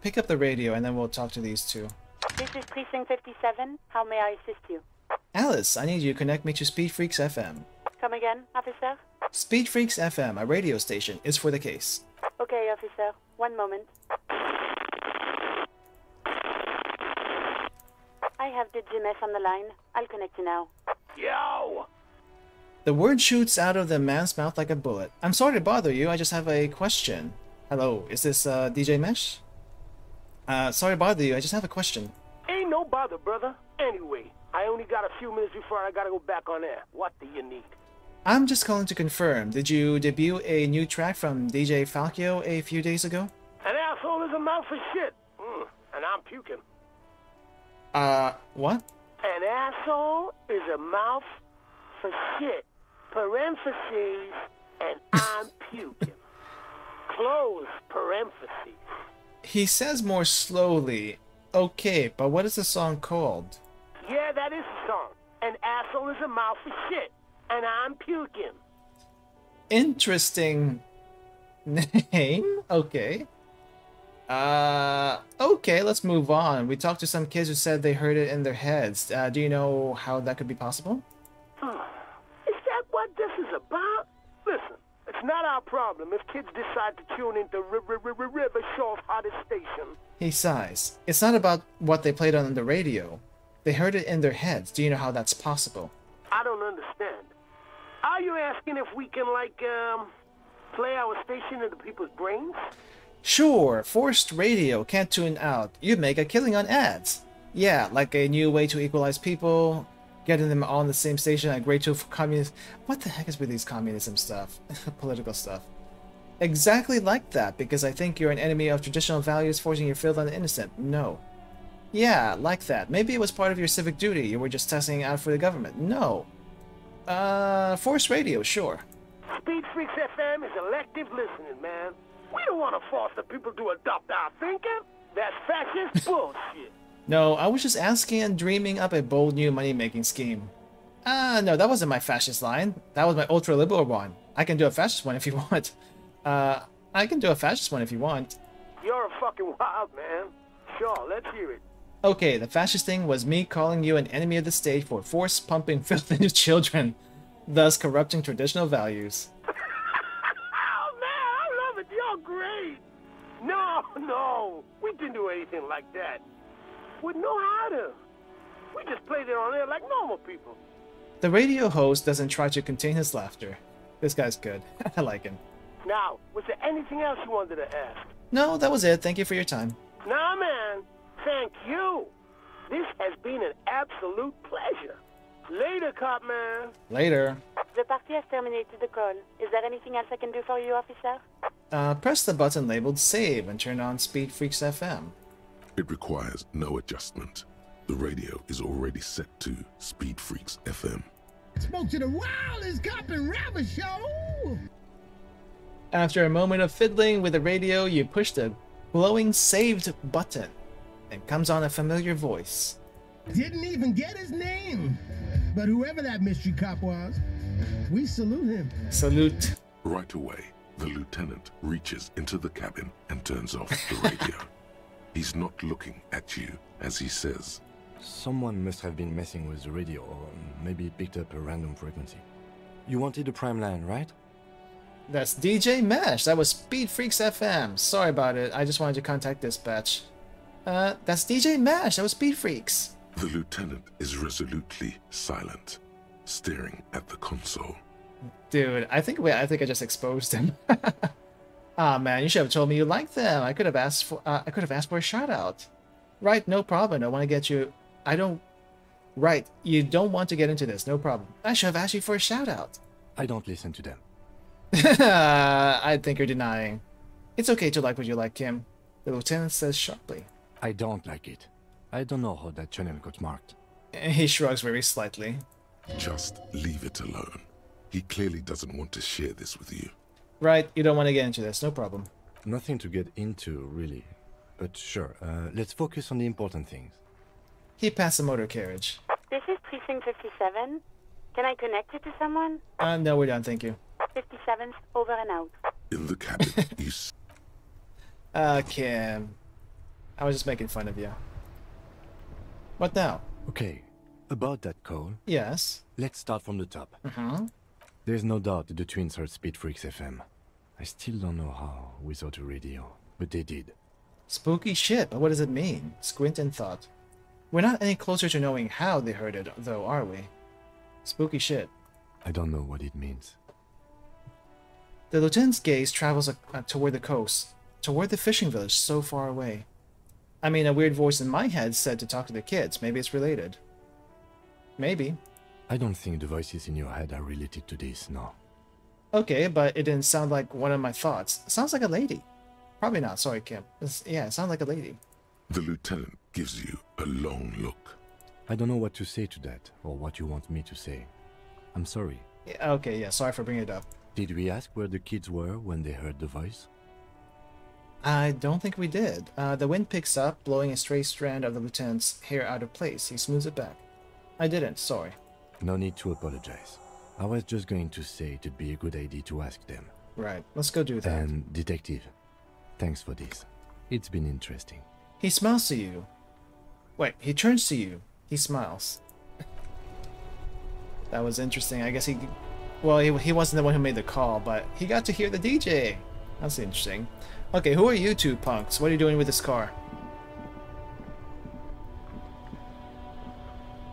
Pick up the radio and then we'll talk to these two. This is Precinct 57. How may I assist you? Alice, I need you to connect me to Speed Freaks FM. Come again, officer? Speed Freaks FM, a radio station, is for the case. Okay, officer. One moment. I have the GMS on the line. I'll connect you now. Yo! The word shoots out of the man's mouth like a bullet. I'm sorry to bother you, I just have a question. Hello, is this DJ Mesh? Sorry to bother you, I just have a question. Ain't no bother, brother. Anyway, I only got a few minutes before I gotta go back on air. What do you need? I'm just calling to confirm. Did you debut a new track from DJ Falkio a few days ago? An asshole is a mouth for shit. And I'm puking. What? An asshole is a mouth for shit. Parentheses, and I'm puking. Close parentheses. He says more slowly. Okay, but what is the song called? Yeah, that is the song. An asshole is a mouth for shit, and I'm puking. Interesting name. Okay. Okay, let's move on. We talked to some kids who said they heard it in their heads. Do you know how that could be possible? Is that what this is about? Listen. It's not our problem if kids decide to tune into Rivershore's hottest station. He sighs. It's not about what they played on the radio. They heard it in their heads. Do you know how that's possible? I don't understand. Are you asking if we can, like, play our station into people's brains? Sure. Forced radio. Can't tune out. You'd make a killing on ads. Yeah, like a new way to equalize people. Getting them all on the same station at grade 2 for communist. What the heck is with these communism stuff? Political stuff. Exactly like that, because I think you're an enemy of traditional values forcing your field on the innocent. No. Yeah, like that. Maybe it was part of your civic duty. You were just testing out for the government. No. Forced radio, sure. Speed Freaks FM is elective listening, man. We don't want to force the people to adopt our thinking. That's fascist bullshit. No, I was just asking and dreaming up a bold new money-making scheme. Ah, no, that wasn't my fascist line. That was my ultra-liberal one. I can do a fascist one if you want. You're a fucking wild man. Sure, let's hear it. Okay, the fascist thing was me calling you an enemy of the state for force-pumping filth into children, thus corrupting traditional values. Oh, man, I love it. You're great. No, no, we didn't do anything like that. We know how to. We just played it on air like normal people. The radio host doesn't try to contain his laughter. This guy's good. I like him. Now, was there anything else you wanted to ask? No, that was it. Thank you for your time. Nah, man. Thank you. This has been an absolute pleasure. Later, cop man. Later. The party has terminated the call. Is there anything else I can do for you, officer? Press the button labeled Save and turn on Speed Freaks FM. It requires no adjustment. The radio is already set to Speed Freaks FM. Spoke to the wildest cop and rapper show! After a moment of fiddling with the radio, you push the glowing saved button and comes on a familiar voice. Didn't even get his name, but whoever that mystery cop was, we salute him. Salute. Right away, the lieutenant reaches into the cabin and turns off the radio. He's not looking at you as he says, someone must have been messing with the radio, or maybe it picked up a random frequency. You wanted the prime line, right? That's DJ Mesh. That was Speed Freaks FM. Sorry about it. I just wanted to contact dispatch. That's DJ Mesh. That was Speed Freaks. The lieutenant is resolutely silent, staring at the console. Dude, I think I just exposed him. Ah, man, you should have told me you liked them. I could have asked for. I could have asked for a shout out. Right, no problem. I want to get you. I don't. Right, you don't want to get into this. No problem. I should have asked you for a shout out. I don't listen to them. I think you're denying. It's okay to like what you like, Kim. The lieutenant says sharply. I don't like it. I don't know how that channel got marked. He shrugs very slightly. Just leave it alone. He clearly doesn't want to share this with you. Right, you don't want to get into this. No problem. Nothing to get into, really. But sure, let's focus on the important things. He passed the motor carriage. This is precinct 57. Can I connect you to someone? No, we're done, thank you. 57's over and out. In the cabin, east. Kim. I was just making fun of you. What now? Okay, about that call. Yes. Let's start from the top. Mm-hmm. There's no doubt that the twins heard Speed Freaks FM. I still don't know how without a radio, but they did. Spooky shit, but what does it mean? Squint in thought. We're not any closer to knowing how they heard it, though, are we? Spooky shit. I don't know what it means. The lieutenant's gaze travels toward the coast, toward the fishing village so far away. I mean, a weird voice in my head said to talk to the kids. Maybe it's related. Maybe. I don't think the voices in your head are related to this, no. Okay, but it didn't sound like one of my thoughts. It sounds like a lady. Probably not, sorry, Kim. Yeah, it sounds like a lady. The lieutenant gives you a long look. I don't know what to say to that, or what you want me to say. I'm sorry. Yeah, okay, yeah, sorry for bringing it up. Did we ask where the kids were when they heard the voice? I don't think we did. The wind picks up, blowing a stray strand of the lieutenant's hair out of place. He smooths it back. I didn't, sorry. No need to apologize. I was just going to say it would be a good idea to ask them. Right, let's go do that. And detective, thanks for this. It's been interesting. He smiles to you. Wait, he turns to you. He smiles. That was interesting. I guess he... Well, he wasn't the one who made the call, but he got to hear the DJ. That's interesting. Okay, who are you two punks? What are you doing with this car?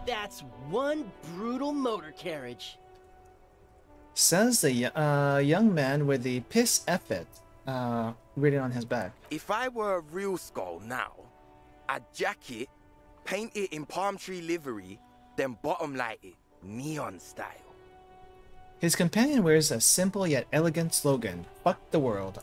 That's one brutal motor carriage. Says the young man with the piss effort written on his back. If I were a real skull now, I'd jack it, paint it in palm tree livery, then bottom light it, neon style. His companion wears a simple yet elegant slogan, fuck the world.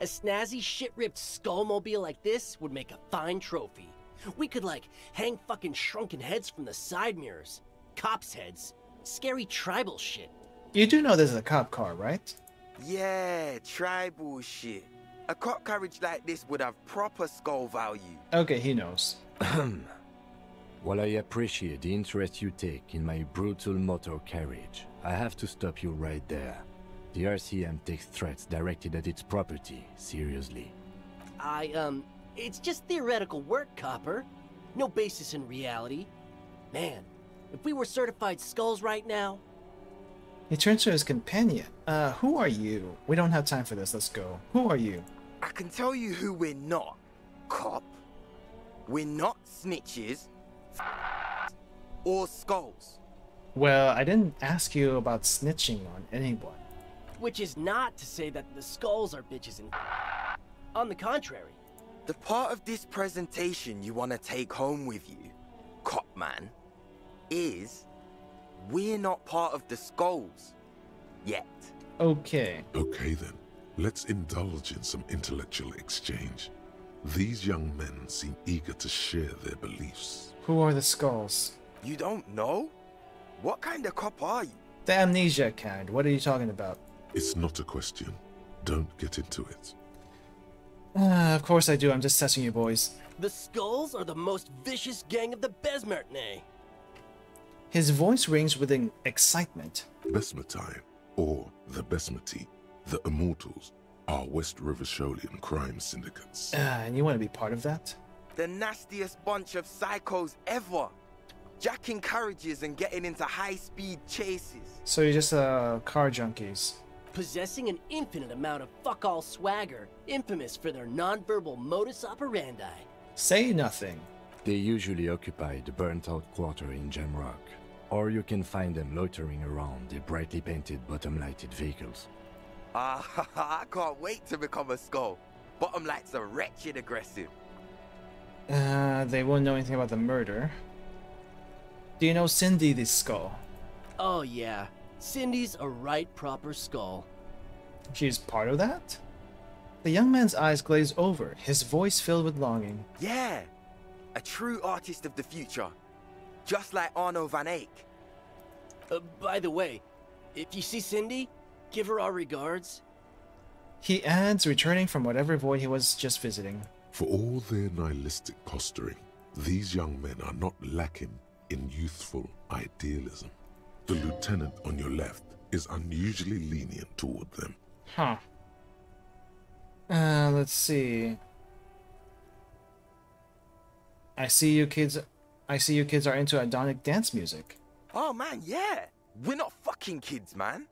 A snazzy, shit-ripped skullmobile like this would make a fine trophy. We could, like, hang fucking shrunken heads from the side mirrors. Cops' heads. Scary tribal shit. You do know this is a cop car, right? Yeah, tribal shit. A cop carriage like this would have proper skull value. Okay, he knows. While I appreciate the interest you take in my brutal motor carriage, I have to stop you right there. The RCM takes threats directed at its property seriously. It's just theoretical work, Copper. No basis in reality. Man, if we were certified skulls right now... He turns to his companion. Who are you? We don't have time for this, let's go. Who are you? I can tell you who we're not, Cop. We're not snitches or skulls. Well, I didn't ask you about snitching on anyone. Which is not to say that the skulls are bitches and... On the contrary. The part of this presentation you want to take home with you, Cop Man, is we're not part of the skulls yet. Okay. Okay then, let's indulge in some intellectual exchange. These young men seem eager to share their beliefs. Who are the skulls? You don't know? What kind of cop are you? The amnesia kind. What are you talking about? It's not a question. Don't get into it. Of course I do. I'm just testing you boys. The skulls are the most vicious gang of the Besmertne. His voice rings with an excitement. Besmertine, or the Besmerti, the Immortals, are West Riversholian crime syndicates. And you want to be part of that? The nastiest bunch of psychos ever. Jacking carriages and getting into high-speed chases. So you're just car junkies. Possessing an infinite amount of fuck-all swagger, infamous for their non-verbal modus operandi. Say nothing. They usually occupy the burnt-out quarter in Jamrock, or you can find them loitering around their brightly painted bottom-lighted vehicles. I can't wait to become a skull. Bottom lights are wretched aggressive. They won't know anything about the murder. Do you know Cindy, the skull? Oh yeah, Cindy's a right proper skull. She's part of that? The young man's eyes glazed over, his voice filled with longing. Yeah, a true artist of the future. Just like Arno van Eyck. By the way, if you see Cindy, give her our regards. He adds, returning from whatever void he was just visiting. For all their nihilistic posturing, these young men are not lacking in youthful idealism. The lieutenant on your left is unusually lenient toward them. Huh. Let's see. I see you kids are into Adonic dance music. Oh man, yeah. We're not fucking kids, man.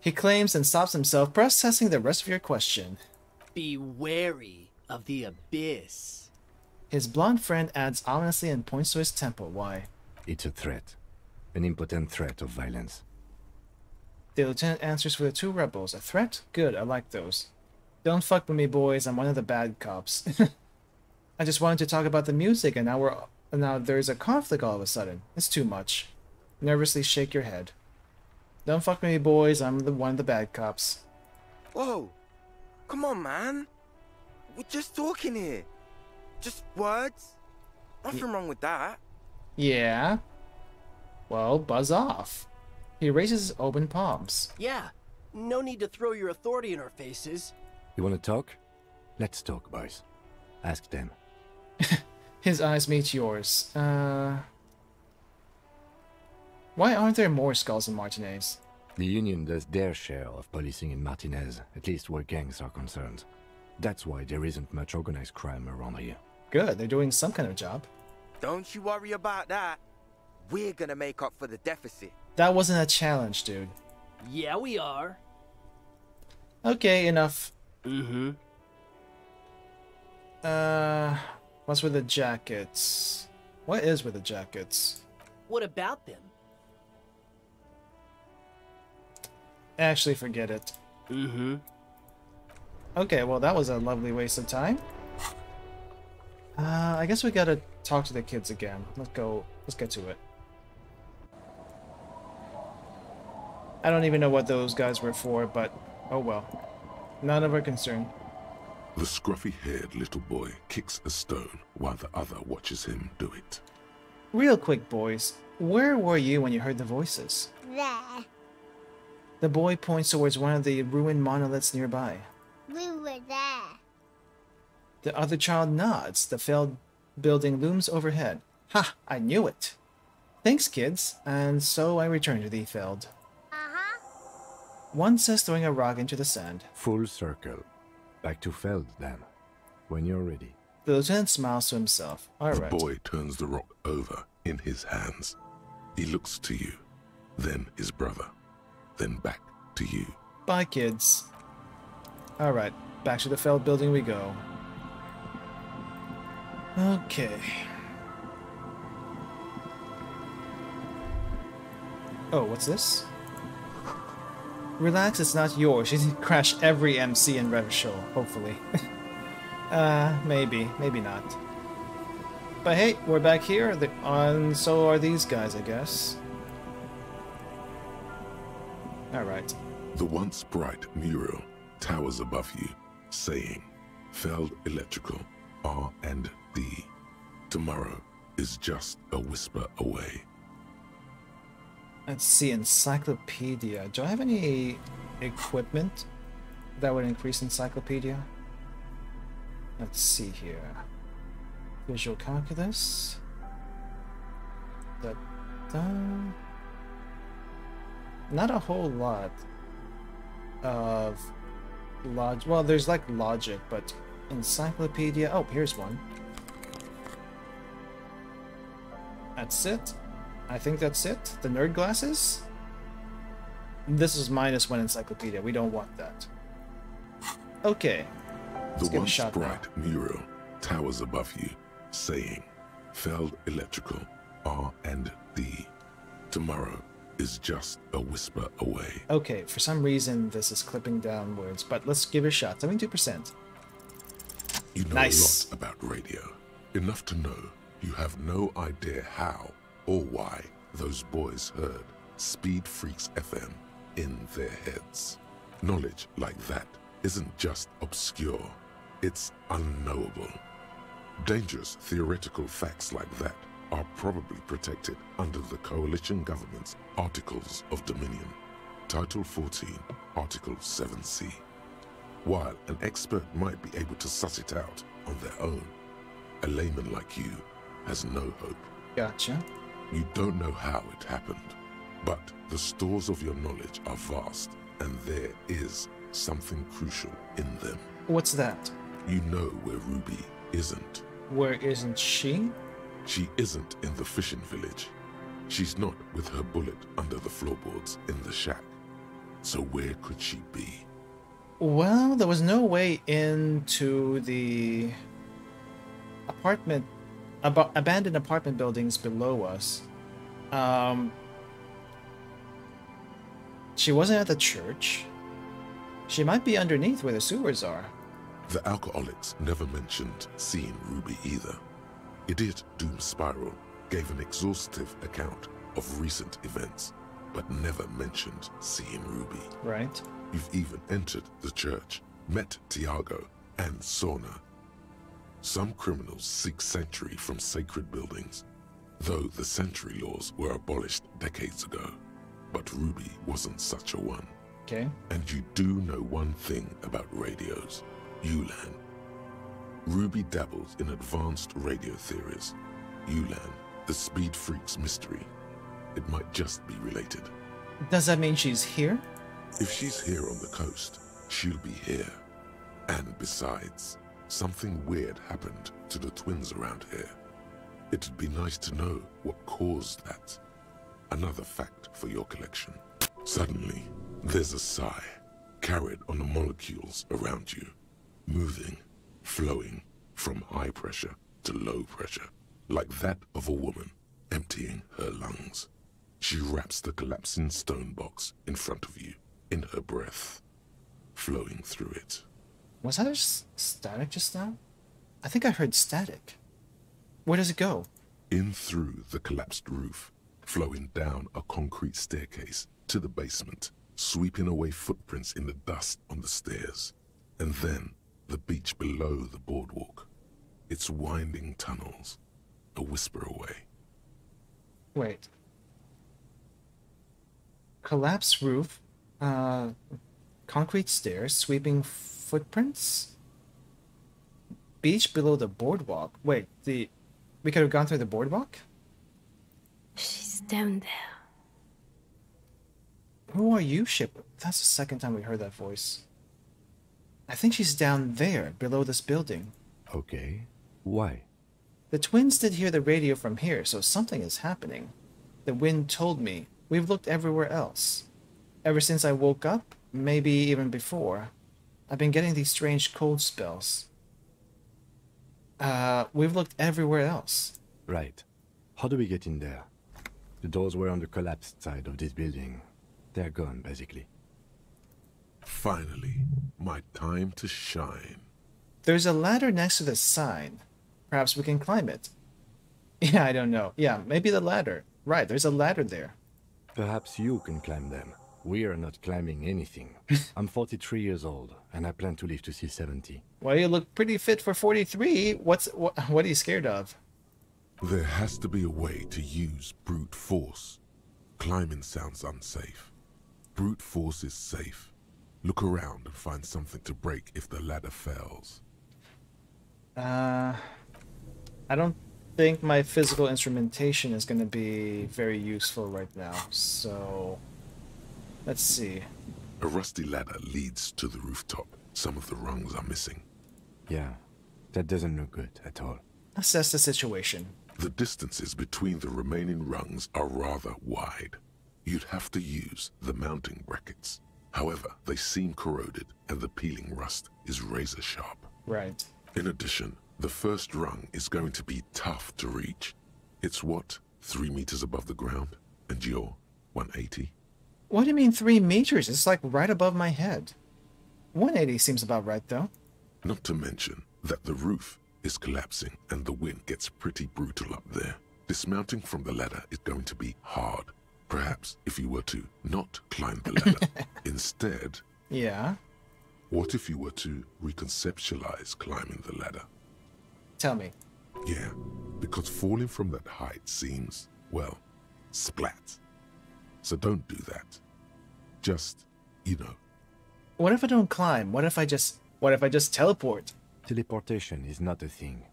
He claims and stops himself, processing the rest of your question. Be wary of the abyss. His blonde friend adds ominously and points to his temple. Why? It's a threat. An impotent threat of violence. The lieutenant answers for the two rebels. A threat? Good, I like those. Don't fuck with me, boys. I'm one of the bad cops. I just wanted to talk about the music, and now there's a conflict all of a sudden. It's too much. Nervously shake your head. Don't fuck me, boys. I'm one of the bad cops. Whoa. Come on, man. We're just talking here. Just words. Nothing wrong with that. Yeah. Well, buzz off. He raises his open palms. Yeah. No need to throw your authority in our faces. You want to talk? Let's talk, boys. Ask them. His eyes meet yours. Why aren't there more skulls in Martinez? The Union does their share of policing in Martinez, at least where gangs are concerned. That's why there isn't much organized crime around here. Good, they're doing some kind of job. Don't you worry about that. We're gonna make up for the deficit. That wasn't a challenge, dude. Yeah, we are. Okay, enough. Mm-hmm. What's with the jackets? What is with the jackets? What about them? Actually, forget it. Mm-hmm. Okay, well, that was a lovely waste of time. I guess we gotta talk to the kids again. Let's get to it. I don't even know what those guys were for, but oh well. None of our concern. The scruffy-haired little boy kicks a stone while the other watches him do it. Real quick, boys. Where were you when you heard the voices? There. The boy points towards one of the ruined monoliths nearby. We were there. The other child nods. The failed building looms overhead. Ha! I knew it! Thanks, kids, and so I return to the Feld. One says throwing a rock into the sand. Full circle. Back to Feld, then. When you're ready. The lieutenant smiles to himself. Alright. The boy turns the rock over in his hands. He looks to you, then his brother, then back to you. Bye, kids. Alright, back to the Feld building we go. Okay. Oh, what's this? Relax, it's not yours. You didn't crash every MC in Revachol, hopefully. Maybe. Maybe not. But hey, we're back here, and so are these guys, I guess. Alright. The once bright mural towers above you, saying, Feld Electrical, R&D. Tomorrow is just a whisper away. Let's see, encyclopedia. Do I have any equipment that would increase encyclopedia? Let's see here. Visual calculus. Da, da. Not a whole lot of log. Well, there's like logic, but encyclopedia. Oh, here's one. That's it. I think that's it. The nerd glasses? This is -1 encyclopedia. We don't want that. Okay. The once bright mural towers above you, saying, Feld Electrical, R&D. Tomorrow is just a whisper away. Okay, for some reason this is clipping downwards, but let's give it a shot. 72%. You know a lot about radio. Enough to know you have no idea how or why those boys heard Speed Freaks FM in their heads. Knowledge like that isn't just obscure, it's unknowable. Dangerous theoretical facts like that are probably protected under the coalition government's Articles of Dominion, Title 14, Article 7C. While an expert might be able to suss it out on their own, a layman like you has no hope. Gotcha. You don't know how it happened, but the stores of your knowledge are vast, and there is something crucial in them. What's that? You know where Ruby isn't. Where isn't she? She isn't in the fishing village. She's not with her bullet under the floorboards in the shack. So where could she be? Well, there was no way into the apartment. Abandoned apartment buildings below us. She wasn't at the church. She might be underneath where the sewers are. The alcoholics never mentioned seeing Ruby either. Idiot Doom Spiral gave an exhaustive account of recent events, but never mentioned seeing Ruby. Right. You've even entered the church, met Tiago and Sorna. Some criminals seek sanctuary from sacred buildings, though the sanctuary laws were abolished decades ago. But Ruby wasn't such a one. Okay. And you do know one thing about radios, ULAN. Ruby dabbles in advanced radio theories. ULAN, the Speed Freaks mystery. It might just be related. Does that mean she's here? If she's here on the coast, she'll be here. And besides, something weird happened to the twins around here. It'd be nice to know what caused that. Another fact for your collection. Suddenly, there's a sigh carried on the molecules around you, moving, flowing from high pressure to low pressure, like that of a woman emptying her lungs. She wraps the collapsing stone box in front of you in her breath, flowing through it. Was that static just now? I think I heard static. Where does it go? In through the collapsed roof, flowing down a concrete staircase to the basement, sweeping away footprints in the dust on the stairs, and then the beach below the boardwalk. Its winding tunnels, a whisper away. Wait. Collapsed roof, concrete stairs, sweeping footprints? Beach below the boardwalk? Wait, the We could have gone through the boardwalk? She's down there. Who are you, ship? That's the second time we heard that voice. I think she's down there, below this building. Okay. Why? The twins did hear the radio from here, so something is happening. The wind told me. We've looked everywhere else. Ever since I woke up, maybe even before, I've been getting these strange cold spells. We've looked everywhere else. Right. How do we get in there? The doors were on the collapsed side of this building. They're gone, basically. Finally, my time to shine. There's a ladder next to the sign. Perhaps we can climb it. Yeah, I don't know. Yeah, maybe the ladder. Right, there's a ladder there. Perhaps you can climb them. We are not climbing anything. I'm 43 years old, and I plan to live to see 70. Well, you look pretty fit for 43. What are you scared of? There has to be a way to use brute force. Climbing sounds unsafe. Brute force is safe. Look around and find something to break if the ladder fails. I don't think my physical instrumentation is going to be very useful right now, so let's see. A rusty ladder leads to the rooftop. Some of the rungs are missing. Yeah, that doesn't look good at all. Assess the situation. The distances between the remaining rungs are rather wide. You'd have to use the mounting brackets. However, they seem corroded, and the peeling rust is razor sharp. Right. In addition, the first rung is going to be tough to reach. It's what, 3 meters above the ground, and you're 180? What do you mean 3 meters? It's like right above my head. 180 seems about right, though. Not to mention that the roof is collapsing, and the wind gets pretty brutal up there. Dismounting from the ladder is going to be hard. Perhaps if you were to not climb the ladder. Instead... Yeah? What if you were to reconceptualize climbing the ladder? Tell me. Yeah, because falling from that height seems, well, splat. So don't do that. Just, you know. What if I don't climb? What if I just teleport? Teleportation is not a thing.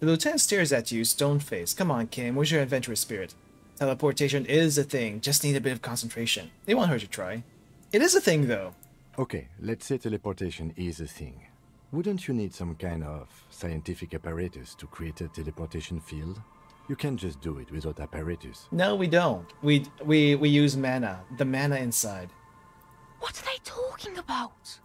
The lieutenant stares at you, stone-faced. Come on, Kim, where's your adventurous spirit? Teleportation is a thing, just need a bit of concentration. It won't hurt to try. It is a thing, though. Okay, let's say teleportation is a thing. Wouldn't you need some kind of scientific apparatus to create a teleportation field? You can't just do it without apparatus. No, we don't. We use mana, the mana inside. What are they talking about?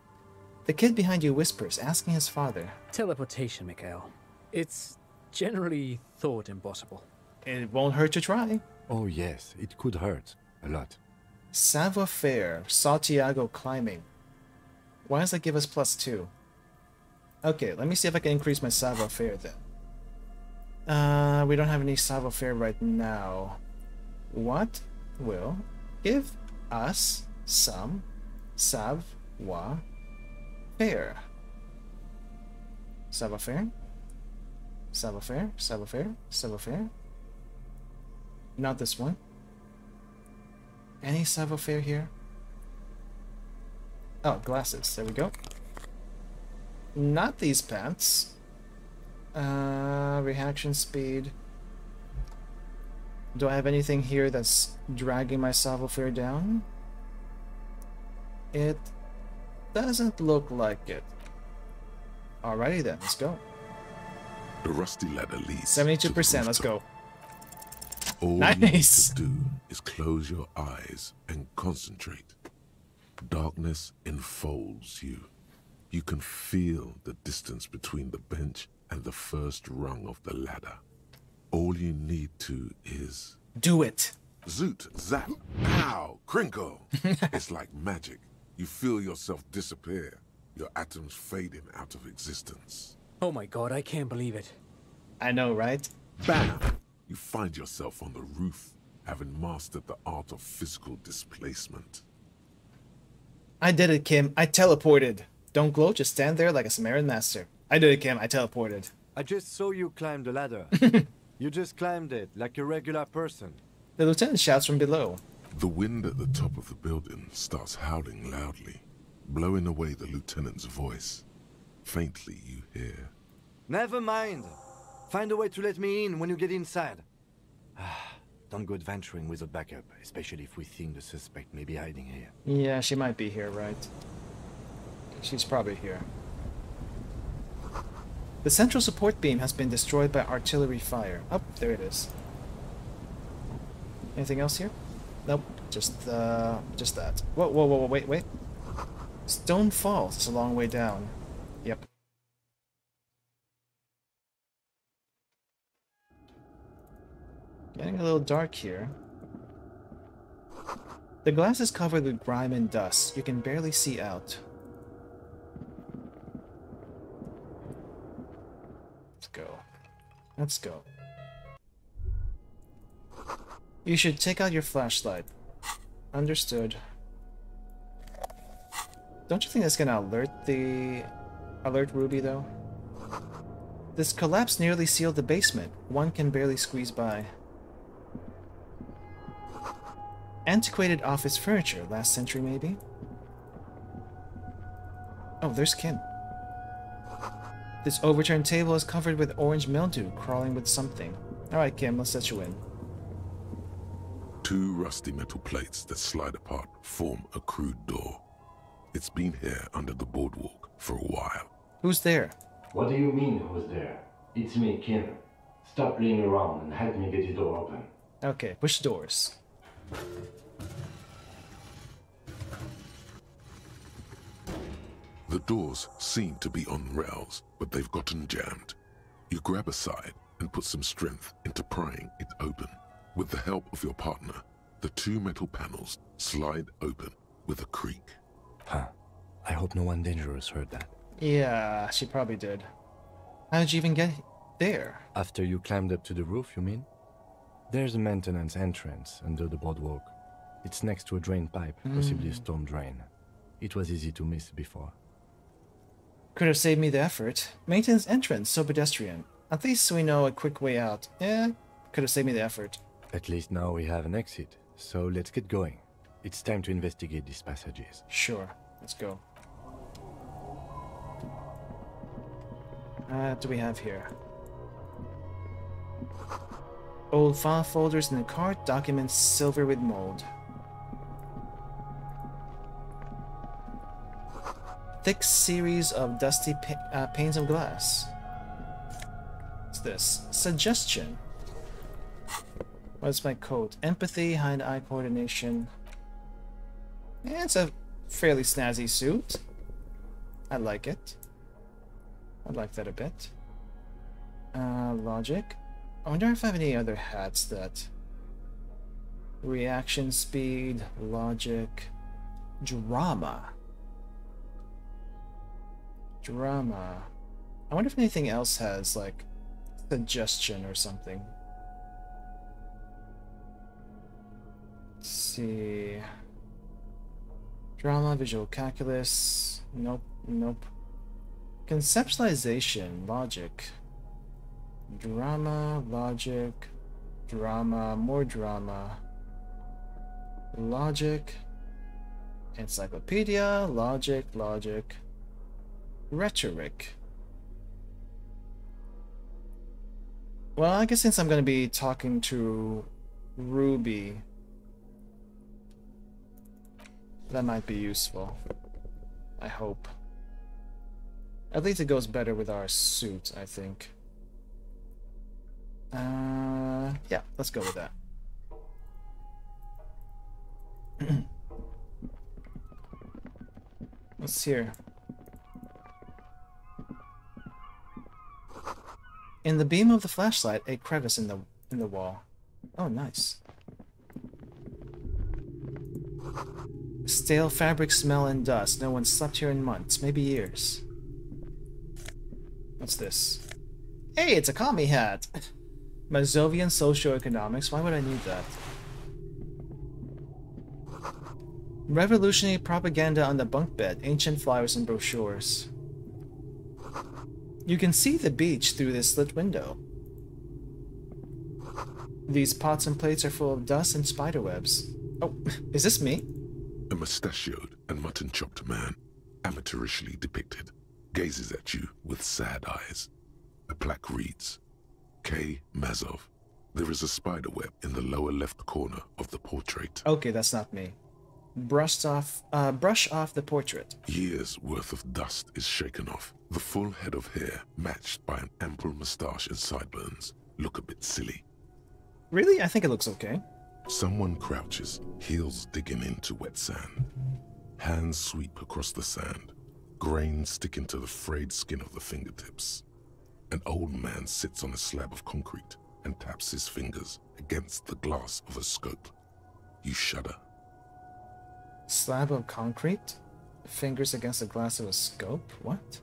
The kid behind you whispers, asking his father. Teleportation, Mikael. It's generally thought impossible. It won't hurt to try. Oh yes, it could hurt. A lot. Savoir-faire, Santiago climbing. Why does that give us +2? Okay, let me see if I can increase my savoir-faire then. We don't have any savoir-faire right now. What will give us some savoir-faire? Savoir-faire? Savoir-faire? Savoir-faire? Savoir-faire? Not this one. Any savoir-faire here? Oh, glasses. There we go. Not these pants. Reaction speed. Do I have anything here that's dragging my savoir-faire down? It doesn't look like it. Alrighty then, let's go. The rusty ladder leads. 72%, let's go. All nice. You need to do is close your eyes and concentrate. Darkness enfolds you. You can feel the distance between the bench and the first rung of the ladder. All you need to is... Do it! Zoot, zap, pow, crinkle! It's like magic. You feel yourself disappear. Your atoms fading out of existence. Oh my god, I can't believe it. I know, right? Bam! You find yourself on the roof, having mastered the art of physical displacement. I did it, Kim. I teleported. Don't gloat, just stand there like a Samaritan master. I did it, Kim. I teleported. I just saw you climb the ladder. You just climbed it like a regular person. The lieutenant shouts from below. The wind at the top of the building starts howling loudly, blowing away the lieutenant's voice. Faintly, you hear. Never mind. Find a way to let me in when you get inside. Don't go adventuring without backup, especially if we think the suspect may be hiding here. Yeah, she might be here, right? She's probably here. The central support beam has been destroyed by artillery fire. Oh, there it is. Anything else here? Nope, just that. Whoa, whoa, whoa, whoa, wait, wait. Stone Falls is a long way down. Yep. Getting a little dark here. The glass is covered with grime and dust. You can barely see out. Let's go. Let's go. You should take out your flashlight. Understood. Don't you think that's gonna alert Ruby though? This collapse nearly sealed the basement. One can barely squeeze by. Antiquated office furniture, last century maybe? Oh, there's Kim. This overturned table is covered with orange mildew, crawling with something. Alright Kim, let's set you in. Two rusty metal plates that slide apart form a crude door. It's been here under the boardwalk for a while. Who's there? What do you mean, who's there? It's me, Kim. Stop playing around and help me get the door open. Okay, push doors. The doors seem to be on rails, but they've gotten jammed. You grab a side and put some strength into prying it open. With the help of your partner, the two metal panels slide open with a creak. Huh. I hope no one dangerous heard that. Yeah, she probably did. How did you even get there? After you climbed up to the roof, you mean? There's a maintenance entrance under the boardwalk. It's next to a drain pipe, possibly a storm drain. It was easy to miss before. Could have saved me the effort. Maintenance entrance, so pedestrian. At least we know a quick way out. Yeah, could have saved me the effort. At least now we have an exit, so let's get going. It's time to investigate these passages. Sure, let's go. What do we have here? Old file folders in the cart, documents silver with mold. Thick series of dusty panes of glass. What's this? Suggestion. What's my code? Empathy, hand-eye coordination. Yeah, it's a fairly snazzy suit. I like it. I like that a bit. Logic. I wonder if I have any other hats that... Reaction speed, logic, drama. Drama. I wonder if anything else has, like, suggestion or something. Let's see. Drama, visual calculus. Nope, nope. Conceptualization, logic. Drama, logic, drama, more drama. Logic, encyclopedia, logic, logic. Rhetoric. Well, I guess since I'm going to be talking to Ruby, that might be useful. I hope. At least it goes better with our suit, I think. Yeah, let's go with that. What's here? In the beam of the flashlight, a crevice in the wall. Oh, nice. Stale fabric smell and dust. No one slept here in months, maybe years. What's this? Hey, it's a commie hat! Mazovian socioeconomics, why would I need that? Revolutionary propaganda on the bunk bed, ancient flyers and brochures. You can see the beach through this slit window. These pots and plates are full of dust and spiderwebs. Oh, is this me? A mustachioed and mutton-chopped man, amateurishly depicted, gazes at you with sad eyes. The plaque reads, K. Mazov. There is a spider web in the lower left corner of the portrait. Okay, that's not me. Brush off the portrait. Years worth of dust is shaken off. The full head of hair matched by an ample moustache and sideburns look a bit silly. Really? I think it looks okay. Someone crouches, heels digging into wet sand. Hands sweep across the sand, grains sticking to the frayed skin of the fingertips. An old man sits on a slab of concrete and taps his fingers against the glass of a scope. You shudder. Slab of concrete? Fingers against the glass of a scope? What?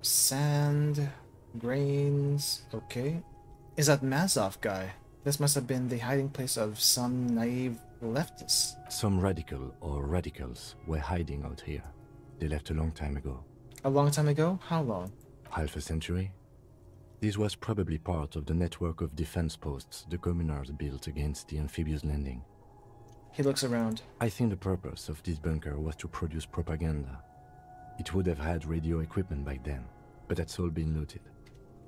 Sand, grains, okay. Is that Mazov guy? This must have been the hiding place of some naive leftists. Some radical or radicals were hiding out here. They left a long time ago. A long time ago? How long? Half a century. This was probably part of the network of defense posts the commoners built against the amphibious landing. He looks around. I think the purpose of this bunker was to produce propaganda. It would have had radio equipment back then, but that's all been looted.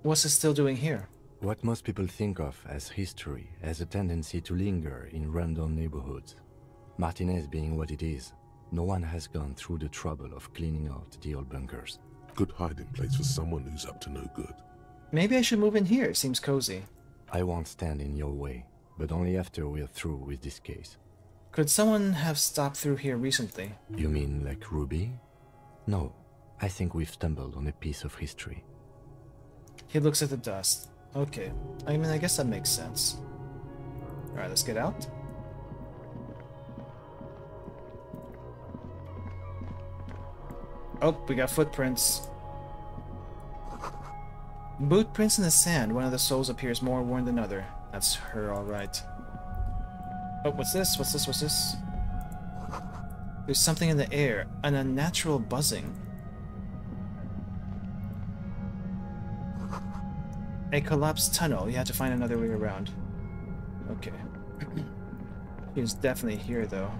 What's it still doing here? What most people think of as history has a tendency to linger in random neighborhoods. Martinez being what it is, no one has gone through the trouble of cleaning out the old bunkers. Good hiding place for someone who's up to no good. Maybe I should move in here, it seems cozy. I won't stand in your way, but only after we're through with this case. Could someone have stopped through here recently? You mean like Ruby? No, I think we've stumbled on a piece of history. He looks at the dust. Okay, I mean, I guess that makes sense. Alright, let's get out. Oh, we got footprints. Boot prints in the sand. One of the soles appears more worn than other. That's her, all right. Oh, what's this? What's this? What's this? There's something in the air. An unnatural buzzing. A collapsed tunnel. You have to find another way around. Okay. He was definitely here, though.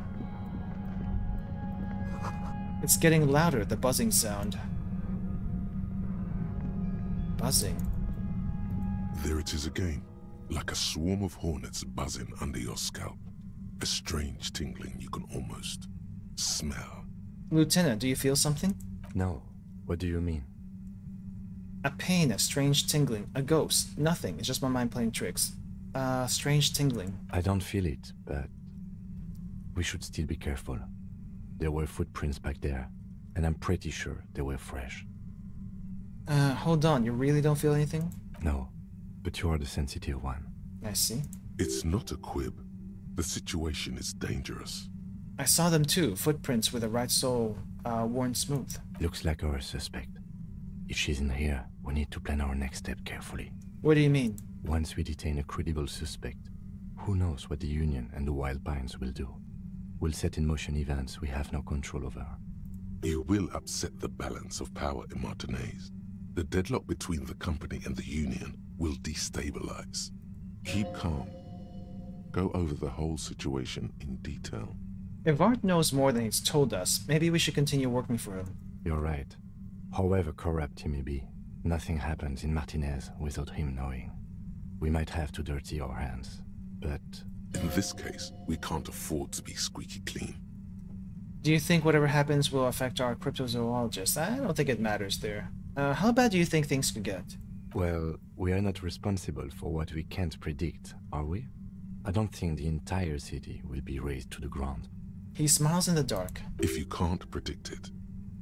It's getting louder, the buzzing sound. Buzzing. There it is again, like a swarm of hornets buzzing under your scalp. A strange tingling you can almost smell. Lieutenant, do you feel something? No. What do you mean? A pain, a strange tingling, a ghost, nothing. It's just my mind playing tricks. Strange tingling. I don't feel it, but we should still be careful. There were footprints back there, and I'm pretty sure they were fresh. Hold on, you really don't feel anything? No, but you are the sensitive one. I see. It's not a quib. The situation is dangerous. I saw them too, footprints with the right sole worn smooth. Looks like our suspect. If she's in here, we need to plan our next step carefully. What do you mean? Once we detain a credible suspect, who knows what the Union and the Wild Pines will do. We'll set in motion events we have no control over. You will upset the balance of power in Martinez. The deadlock between the company and the Union will destabilize. Keep calm. Go over the whole situation in detail. If Art knows more than he's told us, maybe we should continue working for him. You're right. However corrupt he may be, nothing happens in Martinez without him knowing. We might have to dirty our hands, but... in this case, we can't afford to be squeaky clean. Do you think whatever happens will affect our cryptozoologists? I don't think it matters there. How bad do you think things could get? Well, we are not responsible for what we can't predict, are we? I don't think the entire city will be razed to the ground. He smiles in the dark. If you can't predict it,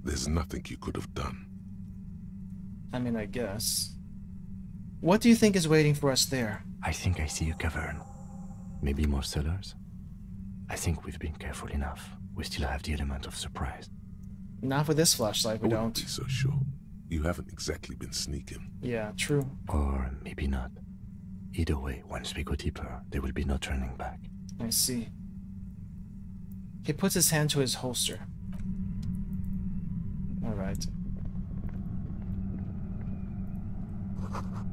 there's nothing you could have done. I mean, I guess. What do you think is waiting for us there? I think I see a cavern. Maybe more cellars? I think we've been careful enough. We still have the element of surprise. Not with this flashlight, we don't. I wouldn't be so sure. You haven't exactly been sneaking. Yeah, true. Or maybe not. Either way, once we go deeper, there will be no turning back. I see. He puts his hand to his holster. Alright.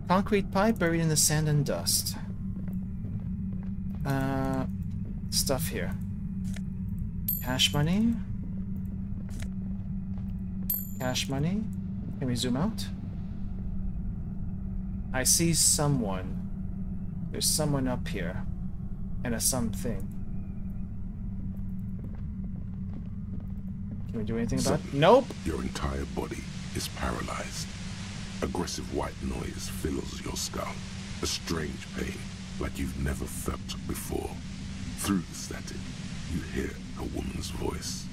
Concrete pipe buried in the sand and dust. Stuff here. Cash money. Cash money. Can we zoom out? I see someone. There's someone up here. And a something. Can we do anything about it? Nope! Your entire body is paralyzed. Aggressive white noise fills your skull. A strange pain, like you've never felt before. Through the static, you hear a woman's voice.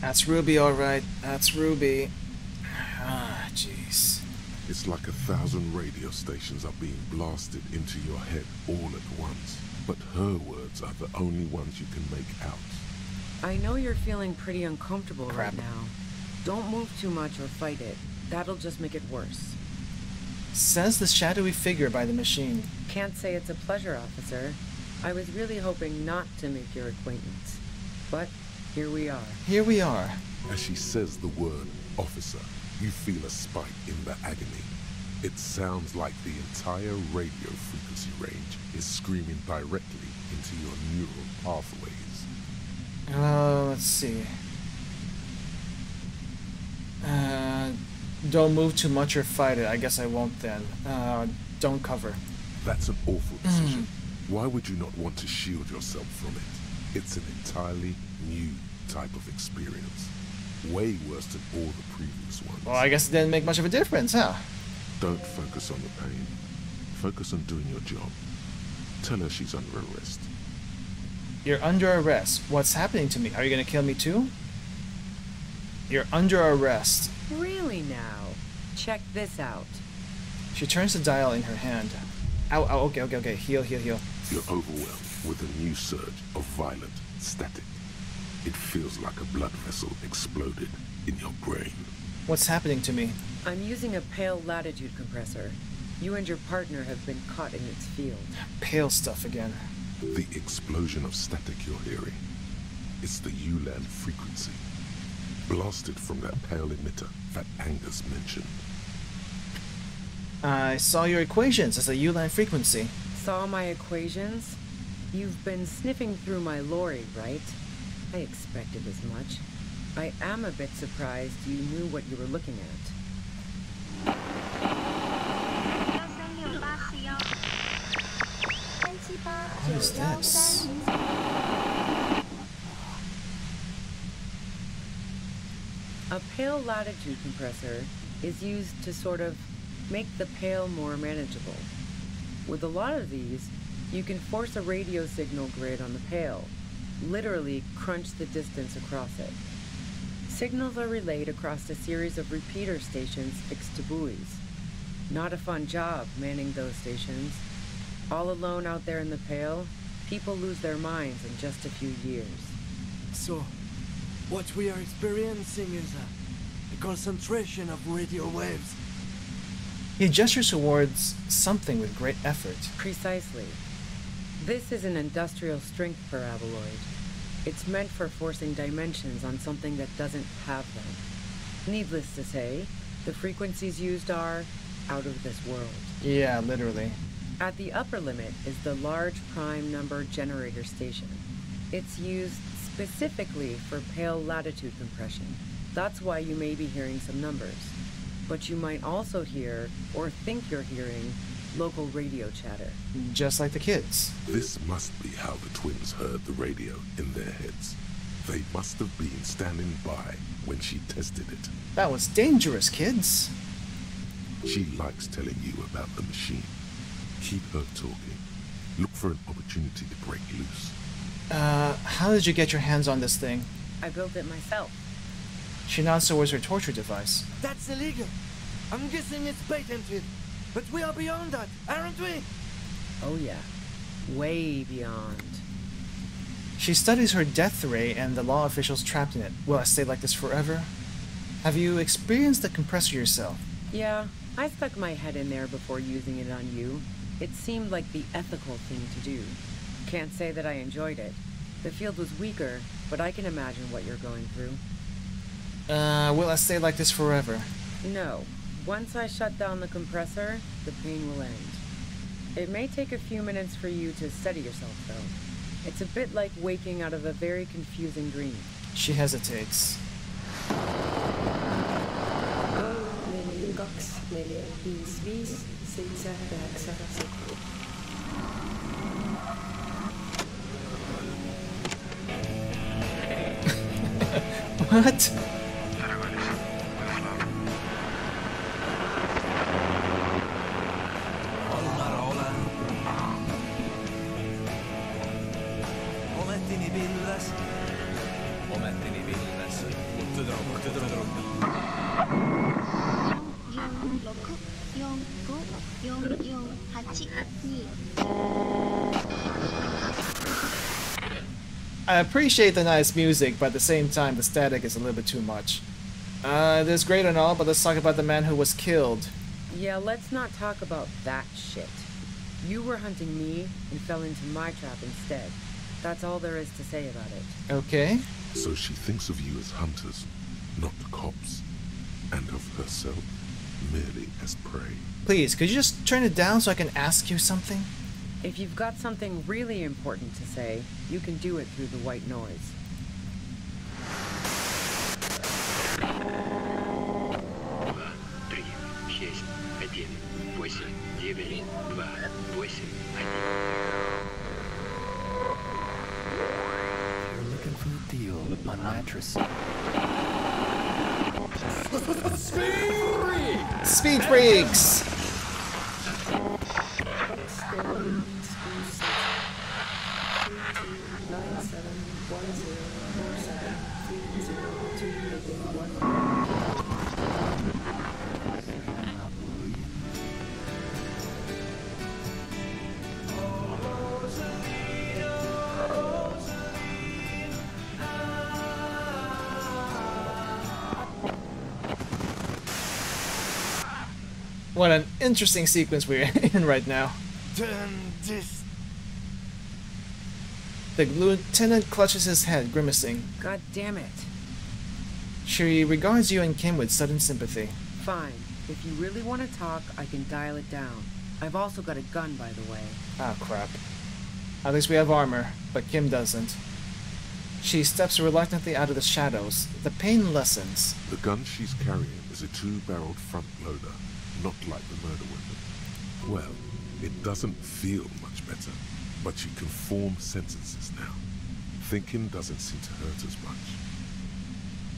That's Ruby, all right. That's Ruby. Ah, jeez. It's like 1,000 radio stations are being blasted into your head all at once. But her words are the only ones you can make out. I know you're feeling pretty uncomfortable right now. Don't move too much or fight it. That'll just make it worse. Says the shadowy figure by the machine. Can't say it's a pleasure, officer. I was really hoping not to make your acquaintance. But here we are. Here we are. As she says the word officer, you feel a spike in the agony. It sounds like the entire radio frequency range is screaming directly into your neural pathways. Let's see. Don't move too much or fight it. I guess I won't then. Don't cover. That's an awful decision. Why would you not want to shield yourself from it? It's an entirely new type of experience. Way worse than all the previous ones. Well, I guess it didn't make much of a difference, huh? Don't focus on the pain. Focus on doing your job. Tell her she's under arrest. You're under arrest. What's happening to me? Are you gonna kill me too? You're under arrest. Really now? Check this out. She turns the dial in her hand. Ow, ow, okay, okay, okay. Heal, heal, heal. You're overwhelmed with a new surge of violent static. It feels like a blood vessel exploded in your brain. What's happening to me? I'm using a pale latitude compressor. You and your partner have been caught in its field. Pale stuff again. The explosion of static you're hearing. It's the ULAN frequency. Blasted from that pale emitter that Angus mentioned. I saw your equations as a ULAN frequency. Saw my equations? You've been sniffing through my lorry, right? I expected as much. I am a bit surprised you knew what you were looking at. What is this? A pale latitude compressor is used to sort of make the pale more manageable. With a lot of these, you can force a radio signal grid on the pale, literally crunch the distance across it. Signals are relayed across a series of repeater stations fixed to buoys. Not a fun job manning those stations. All alone out there in the pale, people lose their minds in just a few years. So, what we are experiencing is a concentration of radio waves. He gestures towards something with great effort. Precisely. This is an industrial strength paraboloid. It's meant for forcing dimensions on something that doesn't have them. Needless to say, the frequencies used are out of this world. Yeah, literally. At the upper limit is the large prime number generator station. It's used specifically for pale latitude compression. That's why you may be hearing some numbers. But you might also hear, or think you're hearing, local radio chatter. Just like the kids. This must be how the twins heard the radio in their heads. They must have been standing by when she tested it. That was dangerous, kids. She likes telling you about the machine. Keep her talking. Look for an opportunity to break loose. How did you get your hands on this thing? I built it myself. She nods towards her torture device. That's illegal. I'm guessing it's patented. But we are beyond that, aren't we? Oh yeah. Way beyond. She studies her death ray and the law officials trapped in it. Will I stay like this forever? Have you experienced the compressor yourself? Yeah. I stuck my head in there before using it on you. It seemed like the ethical thing to do. Can't say that I enjoyed it. The field was weaker, but I can imagine what you're going through. Will I stay like this forever? No. Once I shut down the compressor, the pain will end. It may take a few minutes for you to steady yourself, though. It's a bit like waking out of a very confusing dream. She hesitates. zigzag backs at us. What? I appreciate the nice music, but at the same time, the static is a little bit too much. This is great and all, but let's talk about the man who was killed. Yeah, let's not talk about that shit. You were hunting me and fell into my trap instead. That's all there is to say about it. Okay. So she thinks of you as hunters, not cops, and of herself merely as prey. Please, could you just turn it down so I can ask you something? If you've got something really important to say, you can do it through the white noise. You're looking for a deal with my mattress. Speed Freaks! What an interesting sequence we're in right now. The lieutenant clutches his head, grimacing. God damn it. She regards you and Kim with sudden sympathy. Fine. If you really want to talk, I can dial it down. I've also got a gun, by the way. Ah, crap. At least we have armor, but Kim doesn't. She steps reluctantly out of the shadows. The pain lessens. The gun she's carrying is a two-barreled front loader. Not like the murder weapon. Well, it doesn't feel much better, but she can form sentences now. Thinking doesn't seem to hurt as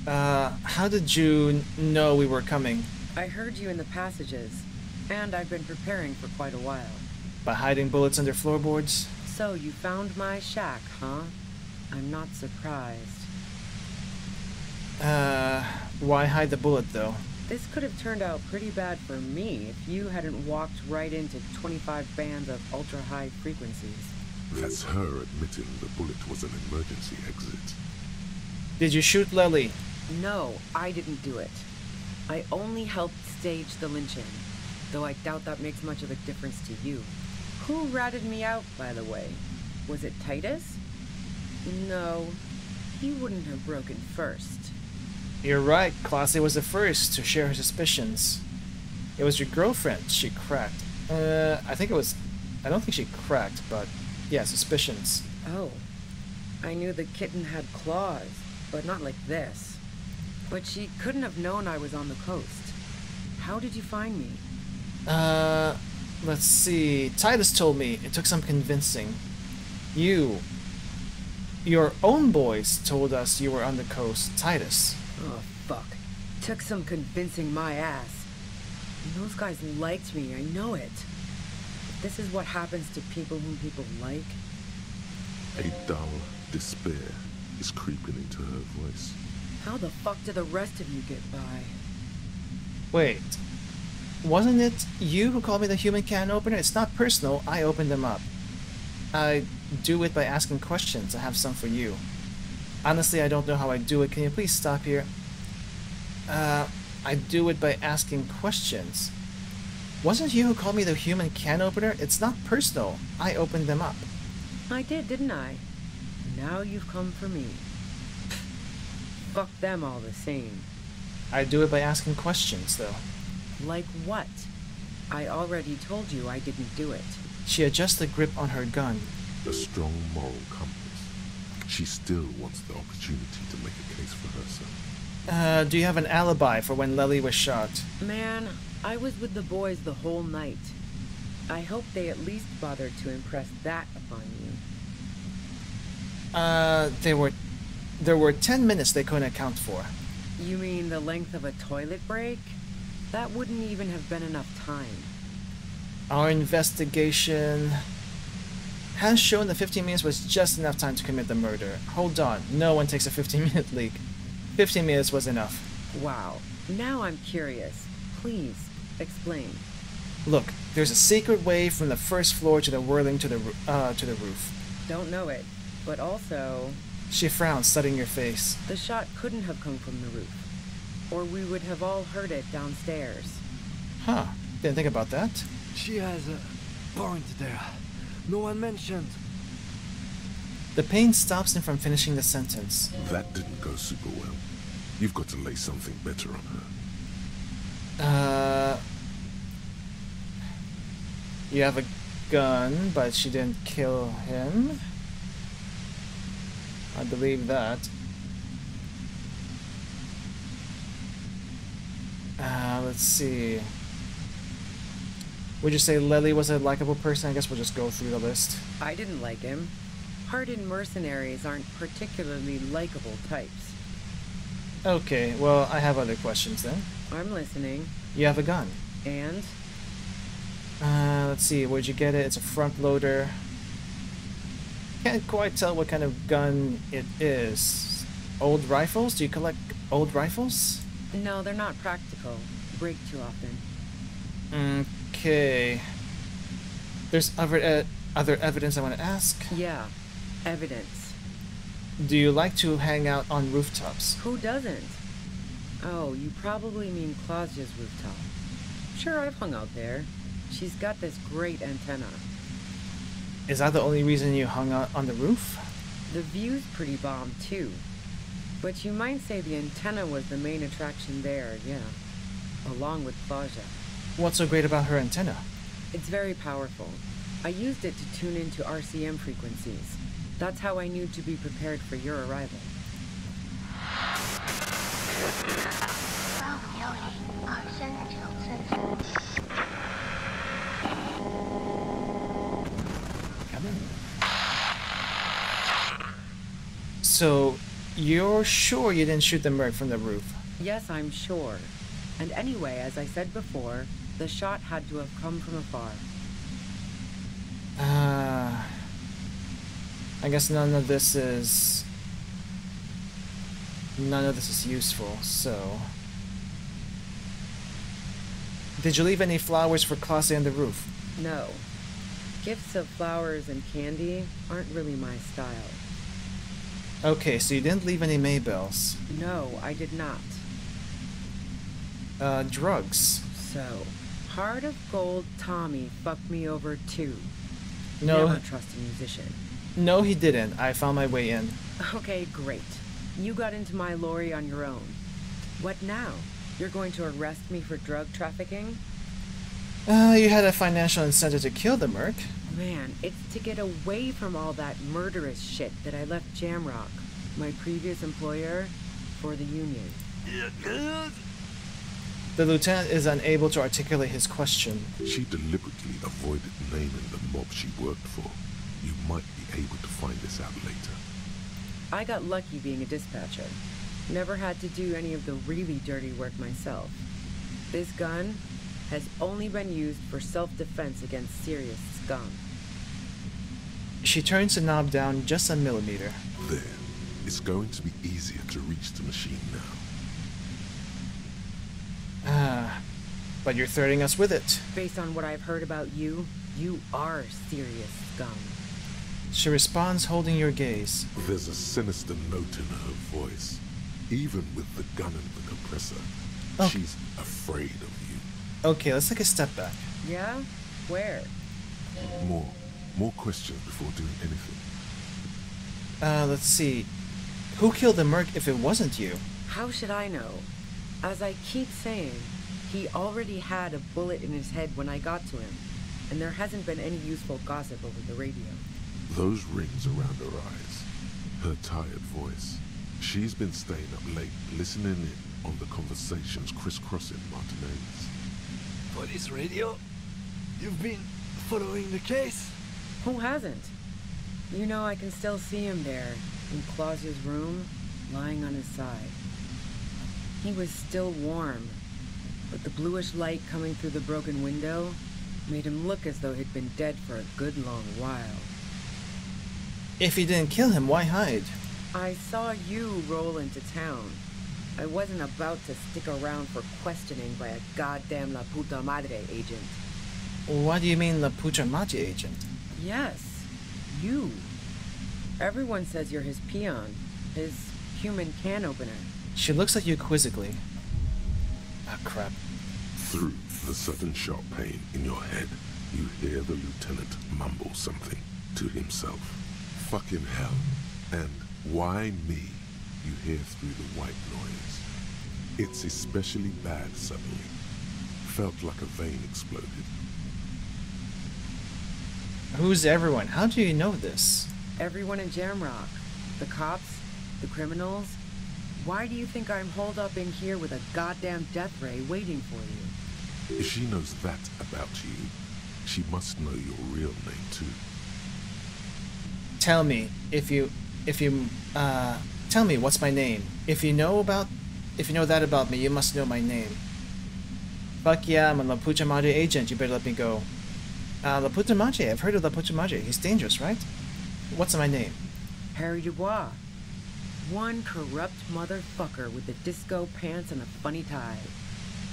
much. How did you know we were coming? I heard you in the passages, and I've been preparing for quite a while. By hiding bullets under floorboards? So you found my shack, huh? I'm not surprised. Why hide the bullet, though? This could have turned out pretty bad for me if you hadn't walked right into 25 bands of ultra-high frequencies. That's her admitting the bullet was an emergency exit. Did you shoot Lily? No, I didn't do it. I only helped stage the lynching, though I doubt that makes much of a difference to you. Who ratted me out, by the way? Was it Titus? No, he wouldn't have broken first. You're right, Klaasje was the first to share her suspicions. It was your girlfriend she cracked. I don't think she cracked, but yeah, suspicions. Oh. I knew the kitten had claws, but not like this. But she couldn't have known I was on the coast. How did you find me? Let's see. Titus told me. It took some convincing. Your own boys told us you were on the coast, Titus. Oh, fuck. Took some convincing my ass. And those guys liked me, I know it. But this is what happens to people whom people like. A dull despair is creeping into her voice. How the fuck do the rest of you get by? Wait. Wasn't it you who called me the human can opener? It's not personal, I opened them up. I do it by asking questions. I have some for you. Honestly, I don't know how I do it. Can you please stop here? I do it by asking questions. Wasn't you who called me the human can opener? It's not personal. I opened them up. I did, didn't I? Now you've come for me. Fuck them all the same. I do it by asking questions, though. Like what? I already told you I didn't do it. She adjusts the grip on her gun. A strong moral compass. She still wants the opportunity to make a case for herself. Do you have an alibi for when Lily was shot? Man, I was with the boys the whole night. I hope they at least bothered to impress that upon you. There were 10 minutes they couldn't account for. You mean the length of a toilet break? That wouldn't even have been enough time. Our investigation has shown that 15 minutes was just enough time to commit the murder. Hold on, no one takes a 15-minute leak. 15 minutes was enough. Wow, now I'm curious. Please, explain. Look, there's a secret way from the first floor to the whirling to the roof. Don't know it, but also... She frowned, studying your face. The shot couldn't have come from the roof, or we would have all heard it downstairs. Huh, didn't think about that. She has a point there. No one mentioned. The pain stops him from finishing the sentence. That didn't go super well. You've got to lay something better on her. You have a gun, but she didn't kill him. I believe that. Let's see. Would you say Lely was a likable person? I guess we'll just go through the list. I didn't like him. Hardened mercenaries aren't particularly likable types. Okay, well, I have other questions then. I'm listening. You have a gun. And? Let's see, where'd you get it? It's a front loader. Can't quite tell what kind of gun it is. Old rifles? Do you collect old rifles? No, they're not practical. Break too often. Okay. There's other evidence I want to ask? Yeah, evidence. Do you like to hang out on rooftops? Who doesn't? Oh, you probably mean Klaasje's rooftop. Sure, I've hung out there. She's got this great antenna. Is that the only reason you hung out on the roof? The view's pretty bomb, too. But you might say the antenna was the main attraction there, yeah. Along with Klaasje. What's so great about her antenna? It's very powerful. I used it to tune into RCM frequencies. That's how I knew to be prepared for your arrival. So, you're sure you didn't shoot the merc from the roof? Yes, I'm sure. And anyway, as I said before, the shot had to have come from afar. I guess none of this is useful, so... Did you leave any flowers for Klaasje on the roof? No. Gifts of flowers and candy aren't really my style. Okay, so you didn't leave any Maybells? No, I did not. Drugs. So... Heart of Gold Tommy fucked me over too. No. Never trust a musician. No, he didn't. I found my way in. Okay, great. You got into my lorry on your own. What now? You're going to arrest me for drug trafficking? You had a financial incentive to kill the merc. Man, it's to get away from all that murderous shit that I left Jamrock, my previous employer, for the Union. The lieutenant is unable to articulate his question. She deliberately avoided naming the mob she worked for. You might be able to find this out later. I got lucky being a dispatcher. Never had to do any of the really dirty work myself. This gun has only been used for self-defense against serious scum. She turns the knob down just a millimeter. There. It's going to be easier to reach the machine now. But you're threatening us with it. Based on what I've heard about you, you are serious scum. She responds, holding your gaze. There's a sinister note in her voice. Even with the gun and the compressor, she's afraid of you. Okay, let's take a step back. Yeah? Where? More questions before doing anything. Let's see. Who killed the merc if it wasn't you? How should I know? As I keep saying, he already had a bullet in his head when I got to him, and there hasn't been any useful gossip over the radio. Those rings around her eyes, her tired voice. She's been staying up late, listening in on the conversations crisscrossing Martinez. Police radio? You've been Following the case? Who hasn't? You know, I can still see him there, in Klaasje's room, lying on his side. He was still warm, but the bluish light coming through the broken window made him look as though he'd been dead for a good long while. If he didn't kill him, why hide? I saw you roll into town. I wasn't about to stick around for questioning by a goddamn La Puta Madre agent. What do you mean, La Puta Madre agent? Yes, you. Everyone says you're his peon, his human can opener. She looks at you quizzically. Ah, crap. Through the sudden sharp pain in your head, you hear the lieutenant mumble something to himself. Fucking hell. And why me? You hear through the white noise. It's especially bad suddenly. Felt like a vein exploded. Who's everyone? How do you know this? Everyone in Jamrock. The cops, the criminals. Why do you think I'm holed up in here with a goddamn death ray waiting for you? If she knows that about you, she must know your real name too. Tell me, tell me what's my name. If you know that about me, you must know my name. Fuck yeah, I'm a La Puta Madre agent, you better let me go. La Puta Madre, I've heard of La Puta Madre. He's dangerous, right? What's my name? Harry Dubois. One corrupt motherfucker with the disco pants and a funny tie.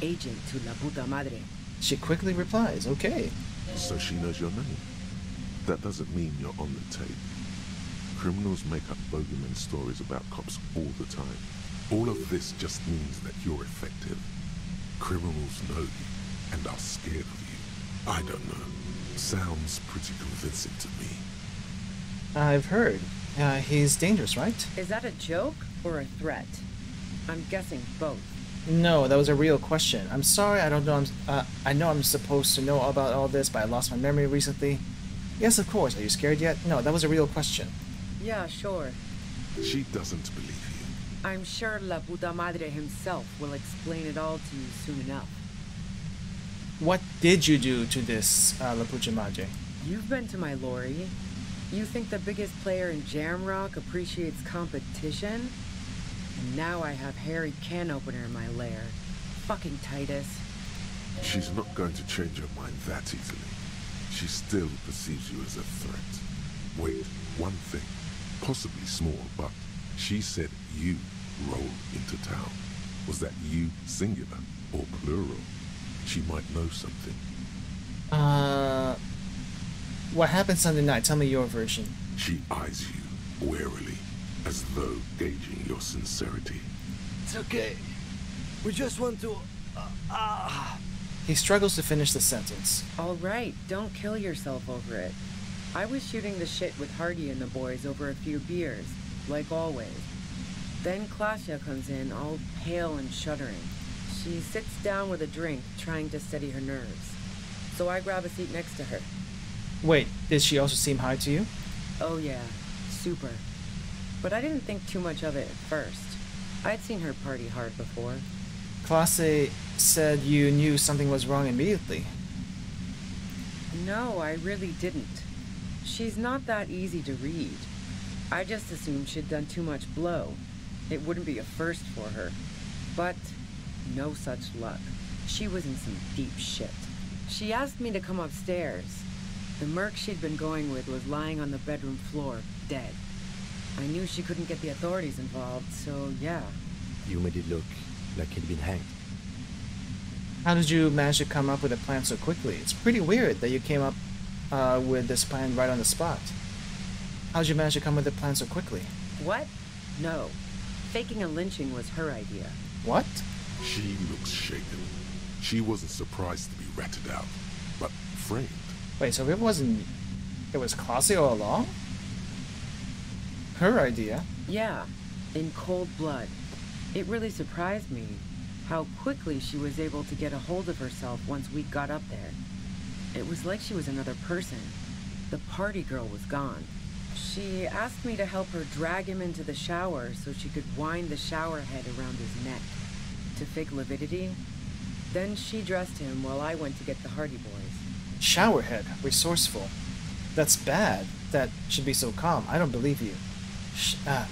Agent to La Puta Madre. She quickly replies, okay. So she knows your name. That doesn't mean you're on the tape. Criminals make up bogeyman stories about cops all the time. All of this just means that you're effective. Criminals know you and are scared of you. I don't know. Sounds pretty convincing to me. I've heard. He's dangerous, right? Is that a joke or a threat? I'm guessing both. No, that was a real question. I'm sorry, I don't know. I know I'm supposed to know about all this, but I lost my memory recently. Yes, of course. Are you scared yet? No, that was a real question. Yeah, sure. She doesn't believe you. I'm sure La Puta Madre himself will explain it all to you soon enough. What did you do to this La Puta Madre? You've been to my lorry. You think the biggest player in Jamrock appreciates competition? And now I have Harry Can Opener in my lair. Fucking Titus. She's not going to change her mind that easily. She still perceives you as a threat. Wait, one thing. Possibly small, but she said you rolled into town. Was that you singular or plural? She might know something. What happened Sunday night? Tell me your version. She eyes you warily, as though gauging your sincerity. It's okay. We just want to... He struggles to finish the sentence. All right, don't kill yourself over it. I was shooting the shit with Hardy and the boys over a few beers, like always. Then Klaasje comes in, all pale and shuddering. She sits down with a drink, trying to steady her nerves. So I grab a seat next to her. Wait, did she also seem high to you? Oh yeah, super. But I didn't think too much of it at first. I'd seen her party hard before. Klaasje said you knew something was wrong immediately. No, I really didn't. She's not that easy to read. I just assumed she'd done too much blow. It wouldn't be a first for her. But no such luck. She was in some deep shit. She asked me to come upstairs. The merc she'd been going with was lying on the bedroom floor, dead. I knew she couldn't get the authorities involved, so yeah. You made it look like he'd been hanged. How did you manage to come up with a plan so quickly? It's pretty weird that you came up with this plan right on the spot. How did you manage to come up with a plan so quickly? What? No. Faking a lynching was her idea. What? She looks shaken. She wasn't surprised to be ratted out, but framed. Wait, so it wasn't... It was Klaasje all along? Her idea? Yeah, in cold blood. It really surprised me how quickly she was able to get a hold of herself once we got up there. It was like she was another person. The party girl was gone. She asked me to help her drag him into the shower so she could wind the shower head around his neck to fake lividity. Then she dressed him while I went to get the Hardy boys. Showerhead, resourceful. That's bad. That should be so calm. I don't believe you.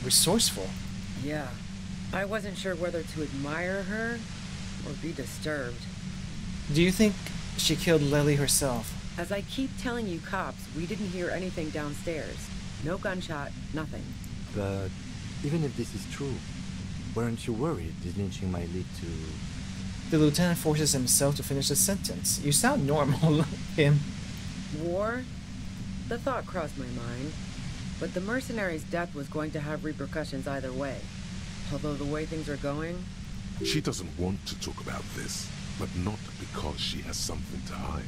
Resourceful. Yeah. I wasn't sure whether to admire her or be disturbed. Do you think she killed Lily herself? As I keep telling you cops, we didn't hear anything downstairs. No gunshot, nothing. But even if this is true, weren't you worried this lynching might lead to... The lieutenant forces himself to finish the sentence. You sound normal, him. War? The thought crossed my mind. But the mercenary's death was going to have repercussions either way. Although the way things are going... She doesn't want to talk about this, but not because she has something to hide.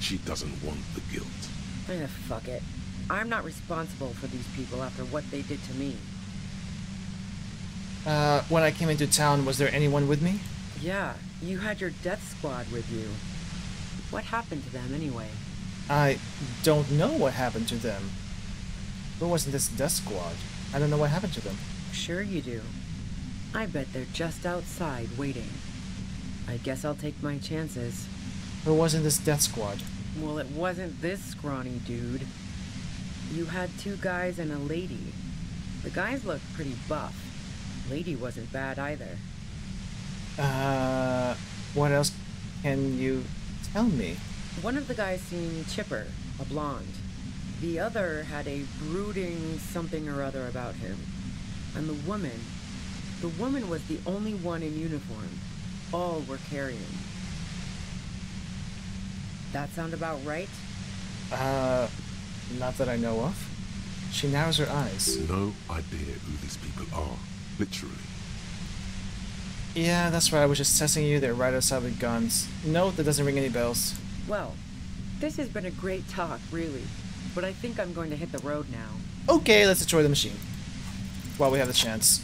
She doesn't want the guilt. Fuck it. I'm not responsible for these people after what they did to me. When I came into town, was there anyone with me? Yeah, you had your death squad with you. What happened to them anyway? I don't know what happened to them. Who was in this death squad? I don't know what happened to them. Sure you do. I bet they're just outside waiting. I guess I'll take my chances. Who was in this death squad? Well, it wasn't this scrawny dude. You had two guys and a lady. The guys looked pretty buff. Lady wasn't bad either. What else can you tell me? One of the guys seemed chipper, a blonde. The other had a brooding something or other about him. And the woman was the only one in uniform. All were carrying. That sound about right? Not that I know of. She narrows her eyes. No idea who these people are, literally. Yeah, that's right. I was just testing you. They're right outside with guns. No, that doesn't ring any bells. Well, this has been a great talk, really. But I think I'm going to hit the road now. Okay, let's destroy the machine. While we have the chance.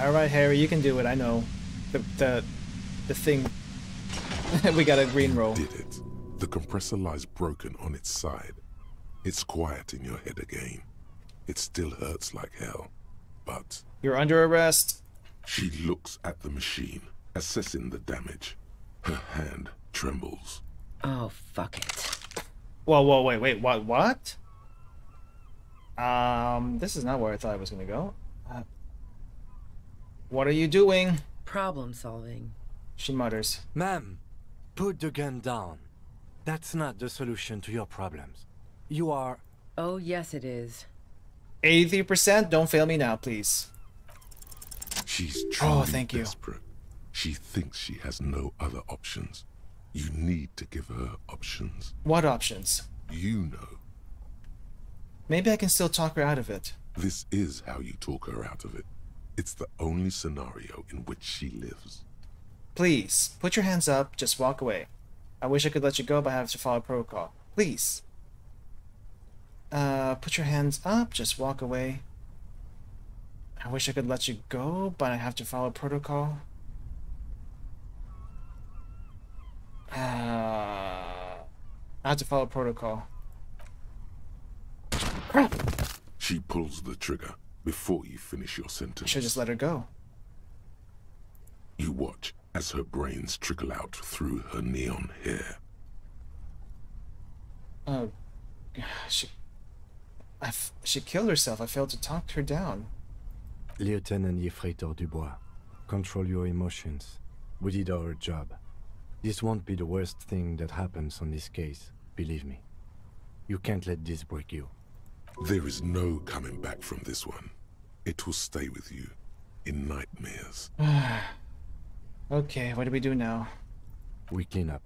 Alright, Harry, you can do it, I know. The thing... We got a green roll. You did it. The compressor lies broken on its side. It's quiet in your head again. It still hurts like hell, but... You're under arrest. She looks at the machine, assessing the damage. Her hand trembles. Oh, fuck it. Whoa, wait, what? This is not where I thought I was gonna go. What are you doing? Problem solving. She mutters. Ma'am, put the gun down. That's not the solution to your problems. You are... Oh, yes it is. 83%? Don't fail me now, please. She's truly desperate. She thinks she has no other options. You need to give her options. What options? You know. Maybe I can still talk her out of it. This is how you talk her out of it. It's the only scenario in which she lives. Please, put your hands up, just walk away. I wish I could let you go, but I have to follow protocol. Please. Put your hands up, just walk away. I wish I could let you go, but I have to follow protocol. I have to follow protocol. Crap! She pulls the trigger. Before you finish your sentence. Should just let her go. You watch as her brains trickle out through her neon hair. Oh, she killed herself. I failed to talk her down. Lieutenant Yefreitor Dubois, control your emotions. We did our job. This won't be the worst thing that happens on this case, believe me. You can't let this break you. There is no coming back from this one. It will stay with you in nightmares. Okay, what do we do now? We clean up.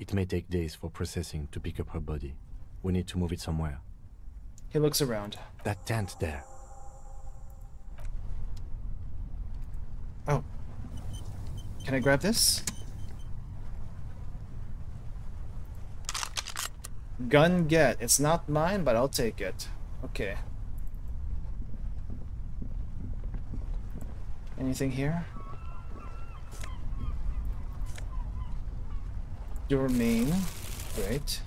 It may take days for processing to pick up her body. We need to move it somewhere. He looks around. That tent there. Oh. Can I grab this? Gun get. It's not mine, but I'll take it. Okay. Anything here? Your main. Great.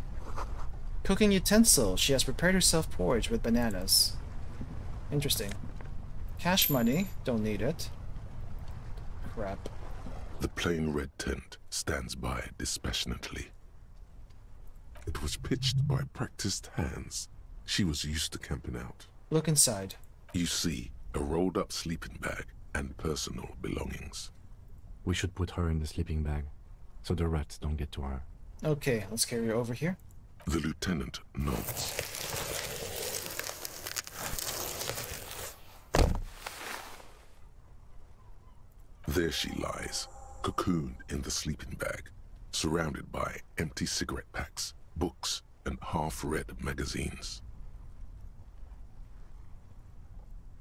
Cooking utensil. She has prepared herself porridge with bananas. Interesting. Cash money. Don't need it. Crap. The plain red tent stands by dispassionately. It was pitched by practiced hands. She was used to camping out. Look inside. You see a rolled-up sleeping bag and personal belongings. We should put her in the sleeping bag, so the rats don't get to her. Okay, let's carry her over here. The lieutenant nods. There she lies, cocooned in the sleeping bag, surrounded by empty cigarette packs, books, and half-read magazines.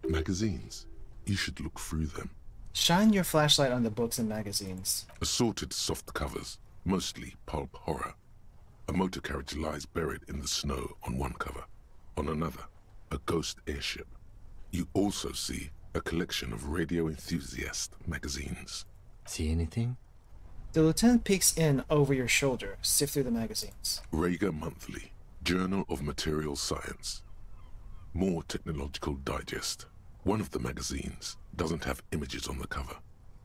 Magazines? You should look through them. Shine your flashlight on the books and magazines. Assorted soft covers, mostly pulp horror. A motor carriage lies buried in the snow on one cover. On another, a ghost airship. You also see a collection of radio enthusiast magazines. See anything? The lieutenant peeks in over your shoulder. Sift through the magazines. Rager Monthly, Journal of Material Science. More Technological Digest. One of the magazines doesn't have images on the cover.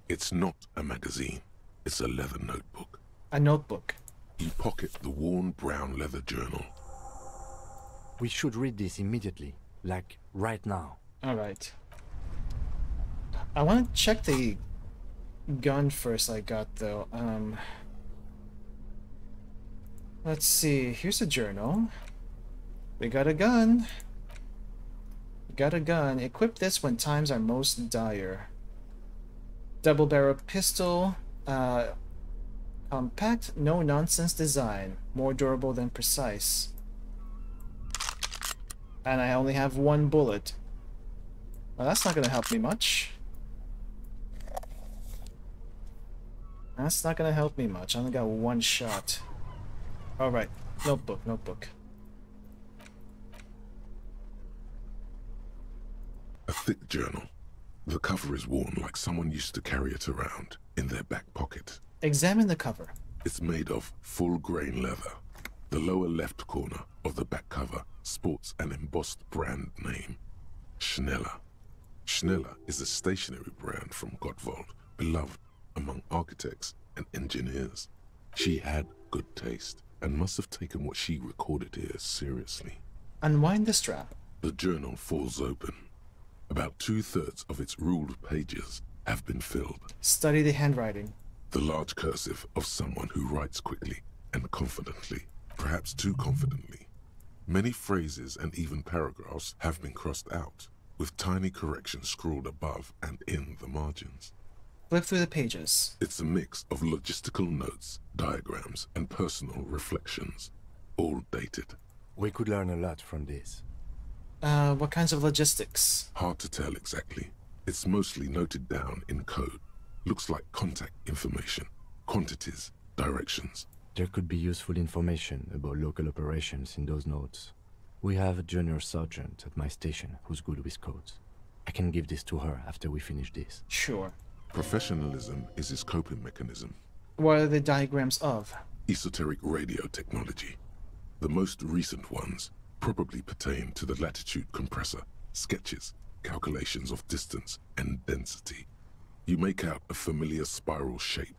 It's not a magazine. It's a leather notebook. A notebook. You pocket the worn brown leather journal. We should read this immediately. Like, right now. Alright. I want to check the gun first I got, though. Let's see. Here's a journal. We got a gun. Got a gun. Equip this when times are most dire. Double-barrel pistol. Compact, no-nonsense design. More durable than precise. And I only have one bullet. Well, that's not going to help me much. That's not going to help me much. I only got one shot. Alright. Notebook, notebook. A thick journal. The cover is worn like someone used to carry it around in their back pocket. Examine the cover. It's made of full-grain leather. The lower left corner of the back cover sports an embossed brand name. Schneller. Schneller is a stationery brand from Gottwald, beloved among architects and engineers. She had good taste and must have taken what she recorded here seriously. Unwind the strap. The journal falls open. About 2/3 of its ruled pages have been filled. Study the handwriting. The large cursive of someone who writes quickly and confidently, perhaps too confidently. Many phrases and even paragraphs have been crossed out, with tiny corrections scrawled above and in the margins. Flip through the pages. It's a mix of logistical notes, diagrams, and personal reflections, all dated. We could learn a lot from this. What kinds of logistics? Hard to tell exactly. It's mostly noted down in code. Looks like contact information, quantities, directions. There could be useful information about local operations in those notes. We have a junior sergeant at my station who's good with codes. I can give this to her after we finish this. Sure. Professionalism is his coping mechanism. What are the diagrams of? Esoteric radio technology. The most recent ones probably pertain to the latitude compressor, sketches, calculations of distance and density. You make out a familiar spiral shape.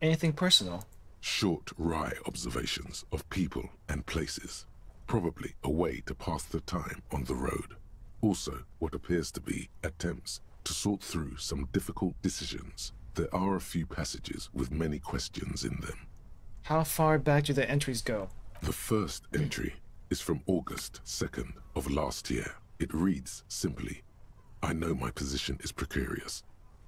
Anything personal? Short, wry observations of people and places. Probably a way to pass the time on the road. Also, what appears to be attempts to sort through some difficult decisions. There are a few passages with many questions in them. How far back do the entries go? The first entry is from August 2nd of last year. It reads simply, I know my position is precarious.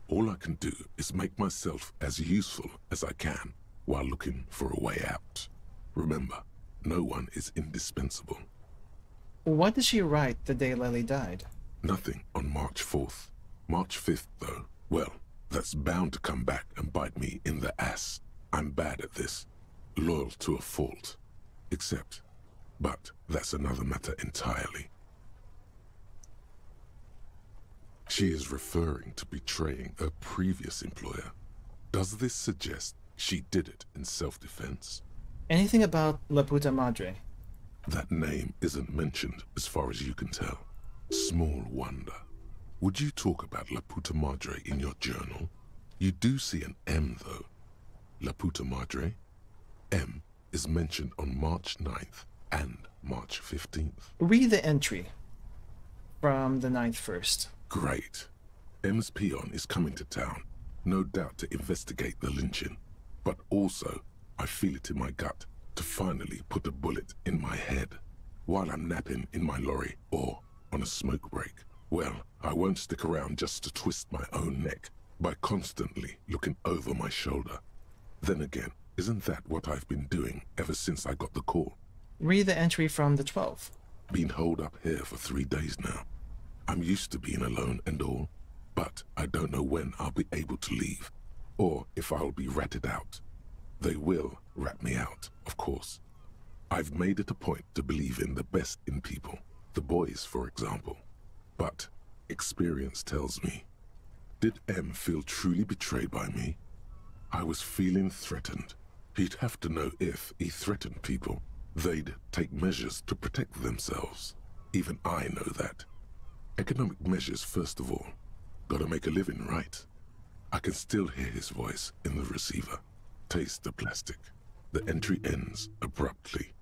All I can do is make myself as useful as I can while looking for a way out. Remember, no one is indispensable. What did she write the day Lily died? Nothing on March 4th. March 5th, though, well, that's bound to come back and bite me in the ass. I'm bad at this. Loyal to a fault. Except... but that's another matter entirely. She is referring to betraying a previous employer. Does this suggest she did it in self-defense? Anything about La Puta Madre? That name isn't mentioned as far as you can tell. Small wonder. Would you talk about La Puta Madre in your journal? You do see an M, though. La Puta Madre, M, is mentioned on March 9th and March 15th. Read the entry from the 9th first. Great. M's peon is coming to town, no doubt to investigate the lynching, but also, I feel it in my gut, to finally put a bullet in my head while I'm napping in my lorry or on a smoke break. Well, I won't stick around just to twist my own neck by constantly looking over my shoulder. Then again, isn't that what I've been doing ever since I got the call? Read the entry from the 12th. Been holed up here for 3 days now. I'm used to being alone and all, but I don't know when I'll be able to leave, or if I'll be ratted out. They will rat me out, of course. I've made it a point to believe in the best in people, the boys, for example. But experience tells me, did M feel truly betrayed by me? I was feeling threatened. He'd have to know if he threatened people, they'd take measures to protect themselves. Even I know that. Economic measures, first of all. Gotta make a living, right? I can still hear his voice in the receiver. Taste the plastic. The entry ends abruptly.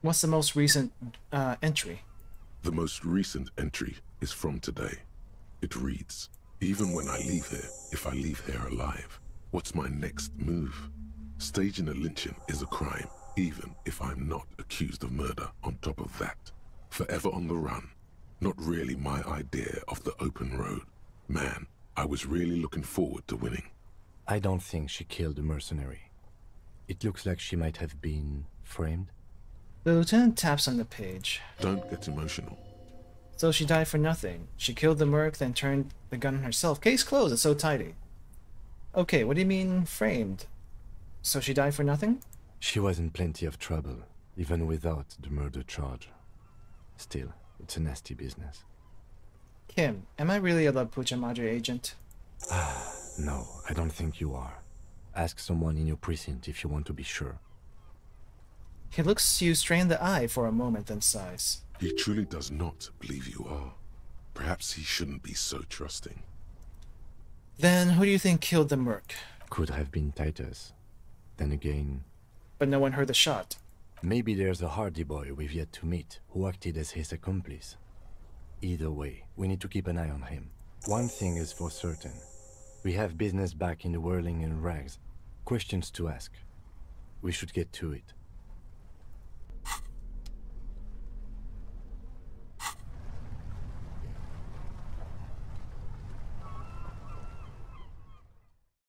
What's the most recent entry? The most recent entry is from today. It reads, even when I leave here, if I leave here alive, what's my next move? Staging a lynching is a crime, even if I'm not accused of murder on top of that. Forever on the run. Not really my idea of the open road. Man, I was really looking forward to winning. I don't think she killed a mercenary. It looks like she might have been framed. The lieutenant taps on the page. Don't get emotional. So she died for nothing. She killed the merc, then turned the gun on herself. Case closed, it's so tidy. Okay, what do you mean framed? So she died for nothing? She was in plenty of trouble, even without the murder charge. Still, it's a nasty business. Kim, am I really a La Puta Madre agent? No, I don't think you are. Ask someone in your precinct if you want to be sure. He looks you straight in the eye for a moment, then sighs. He truly does not believe you are. Perhaps he shouldn't be so trusting. Then who do you think killed the merc? Could have been Titus. Then again... But no one heard the shot. Maybe there's a hardy boy we've yet to meet who acted as his accomplice. Either way, we need to keep an eye on him. One thing is for certain. We have business back in the whirling and rags. Questions to ask. We should get to it.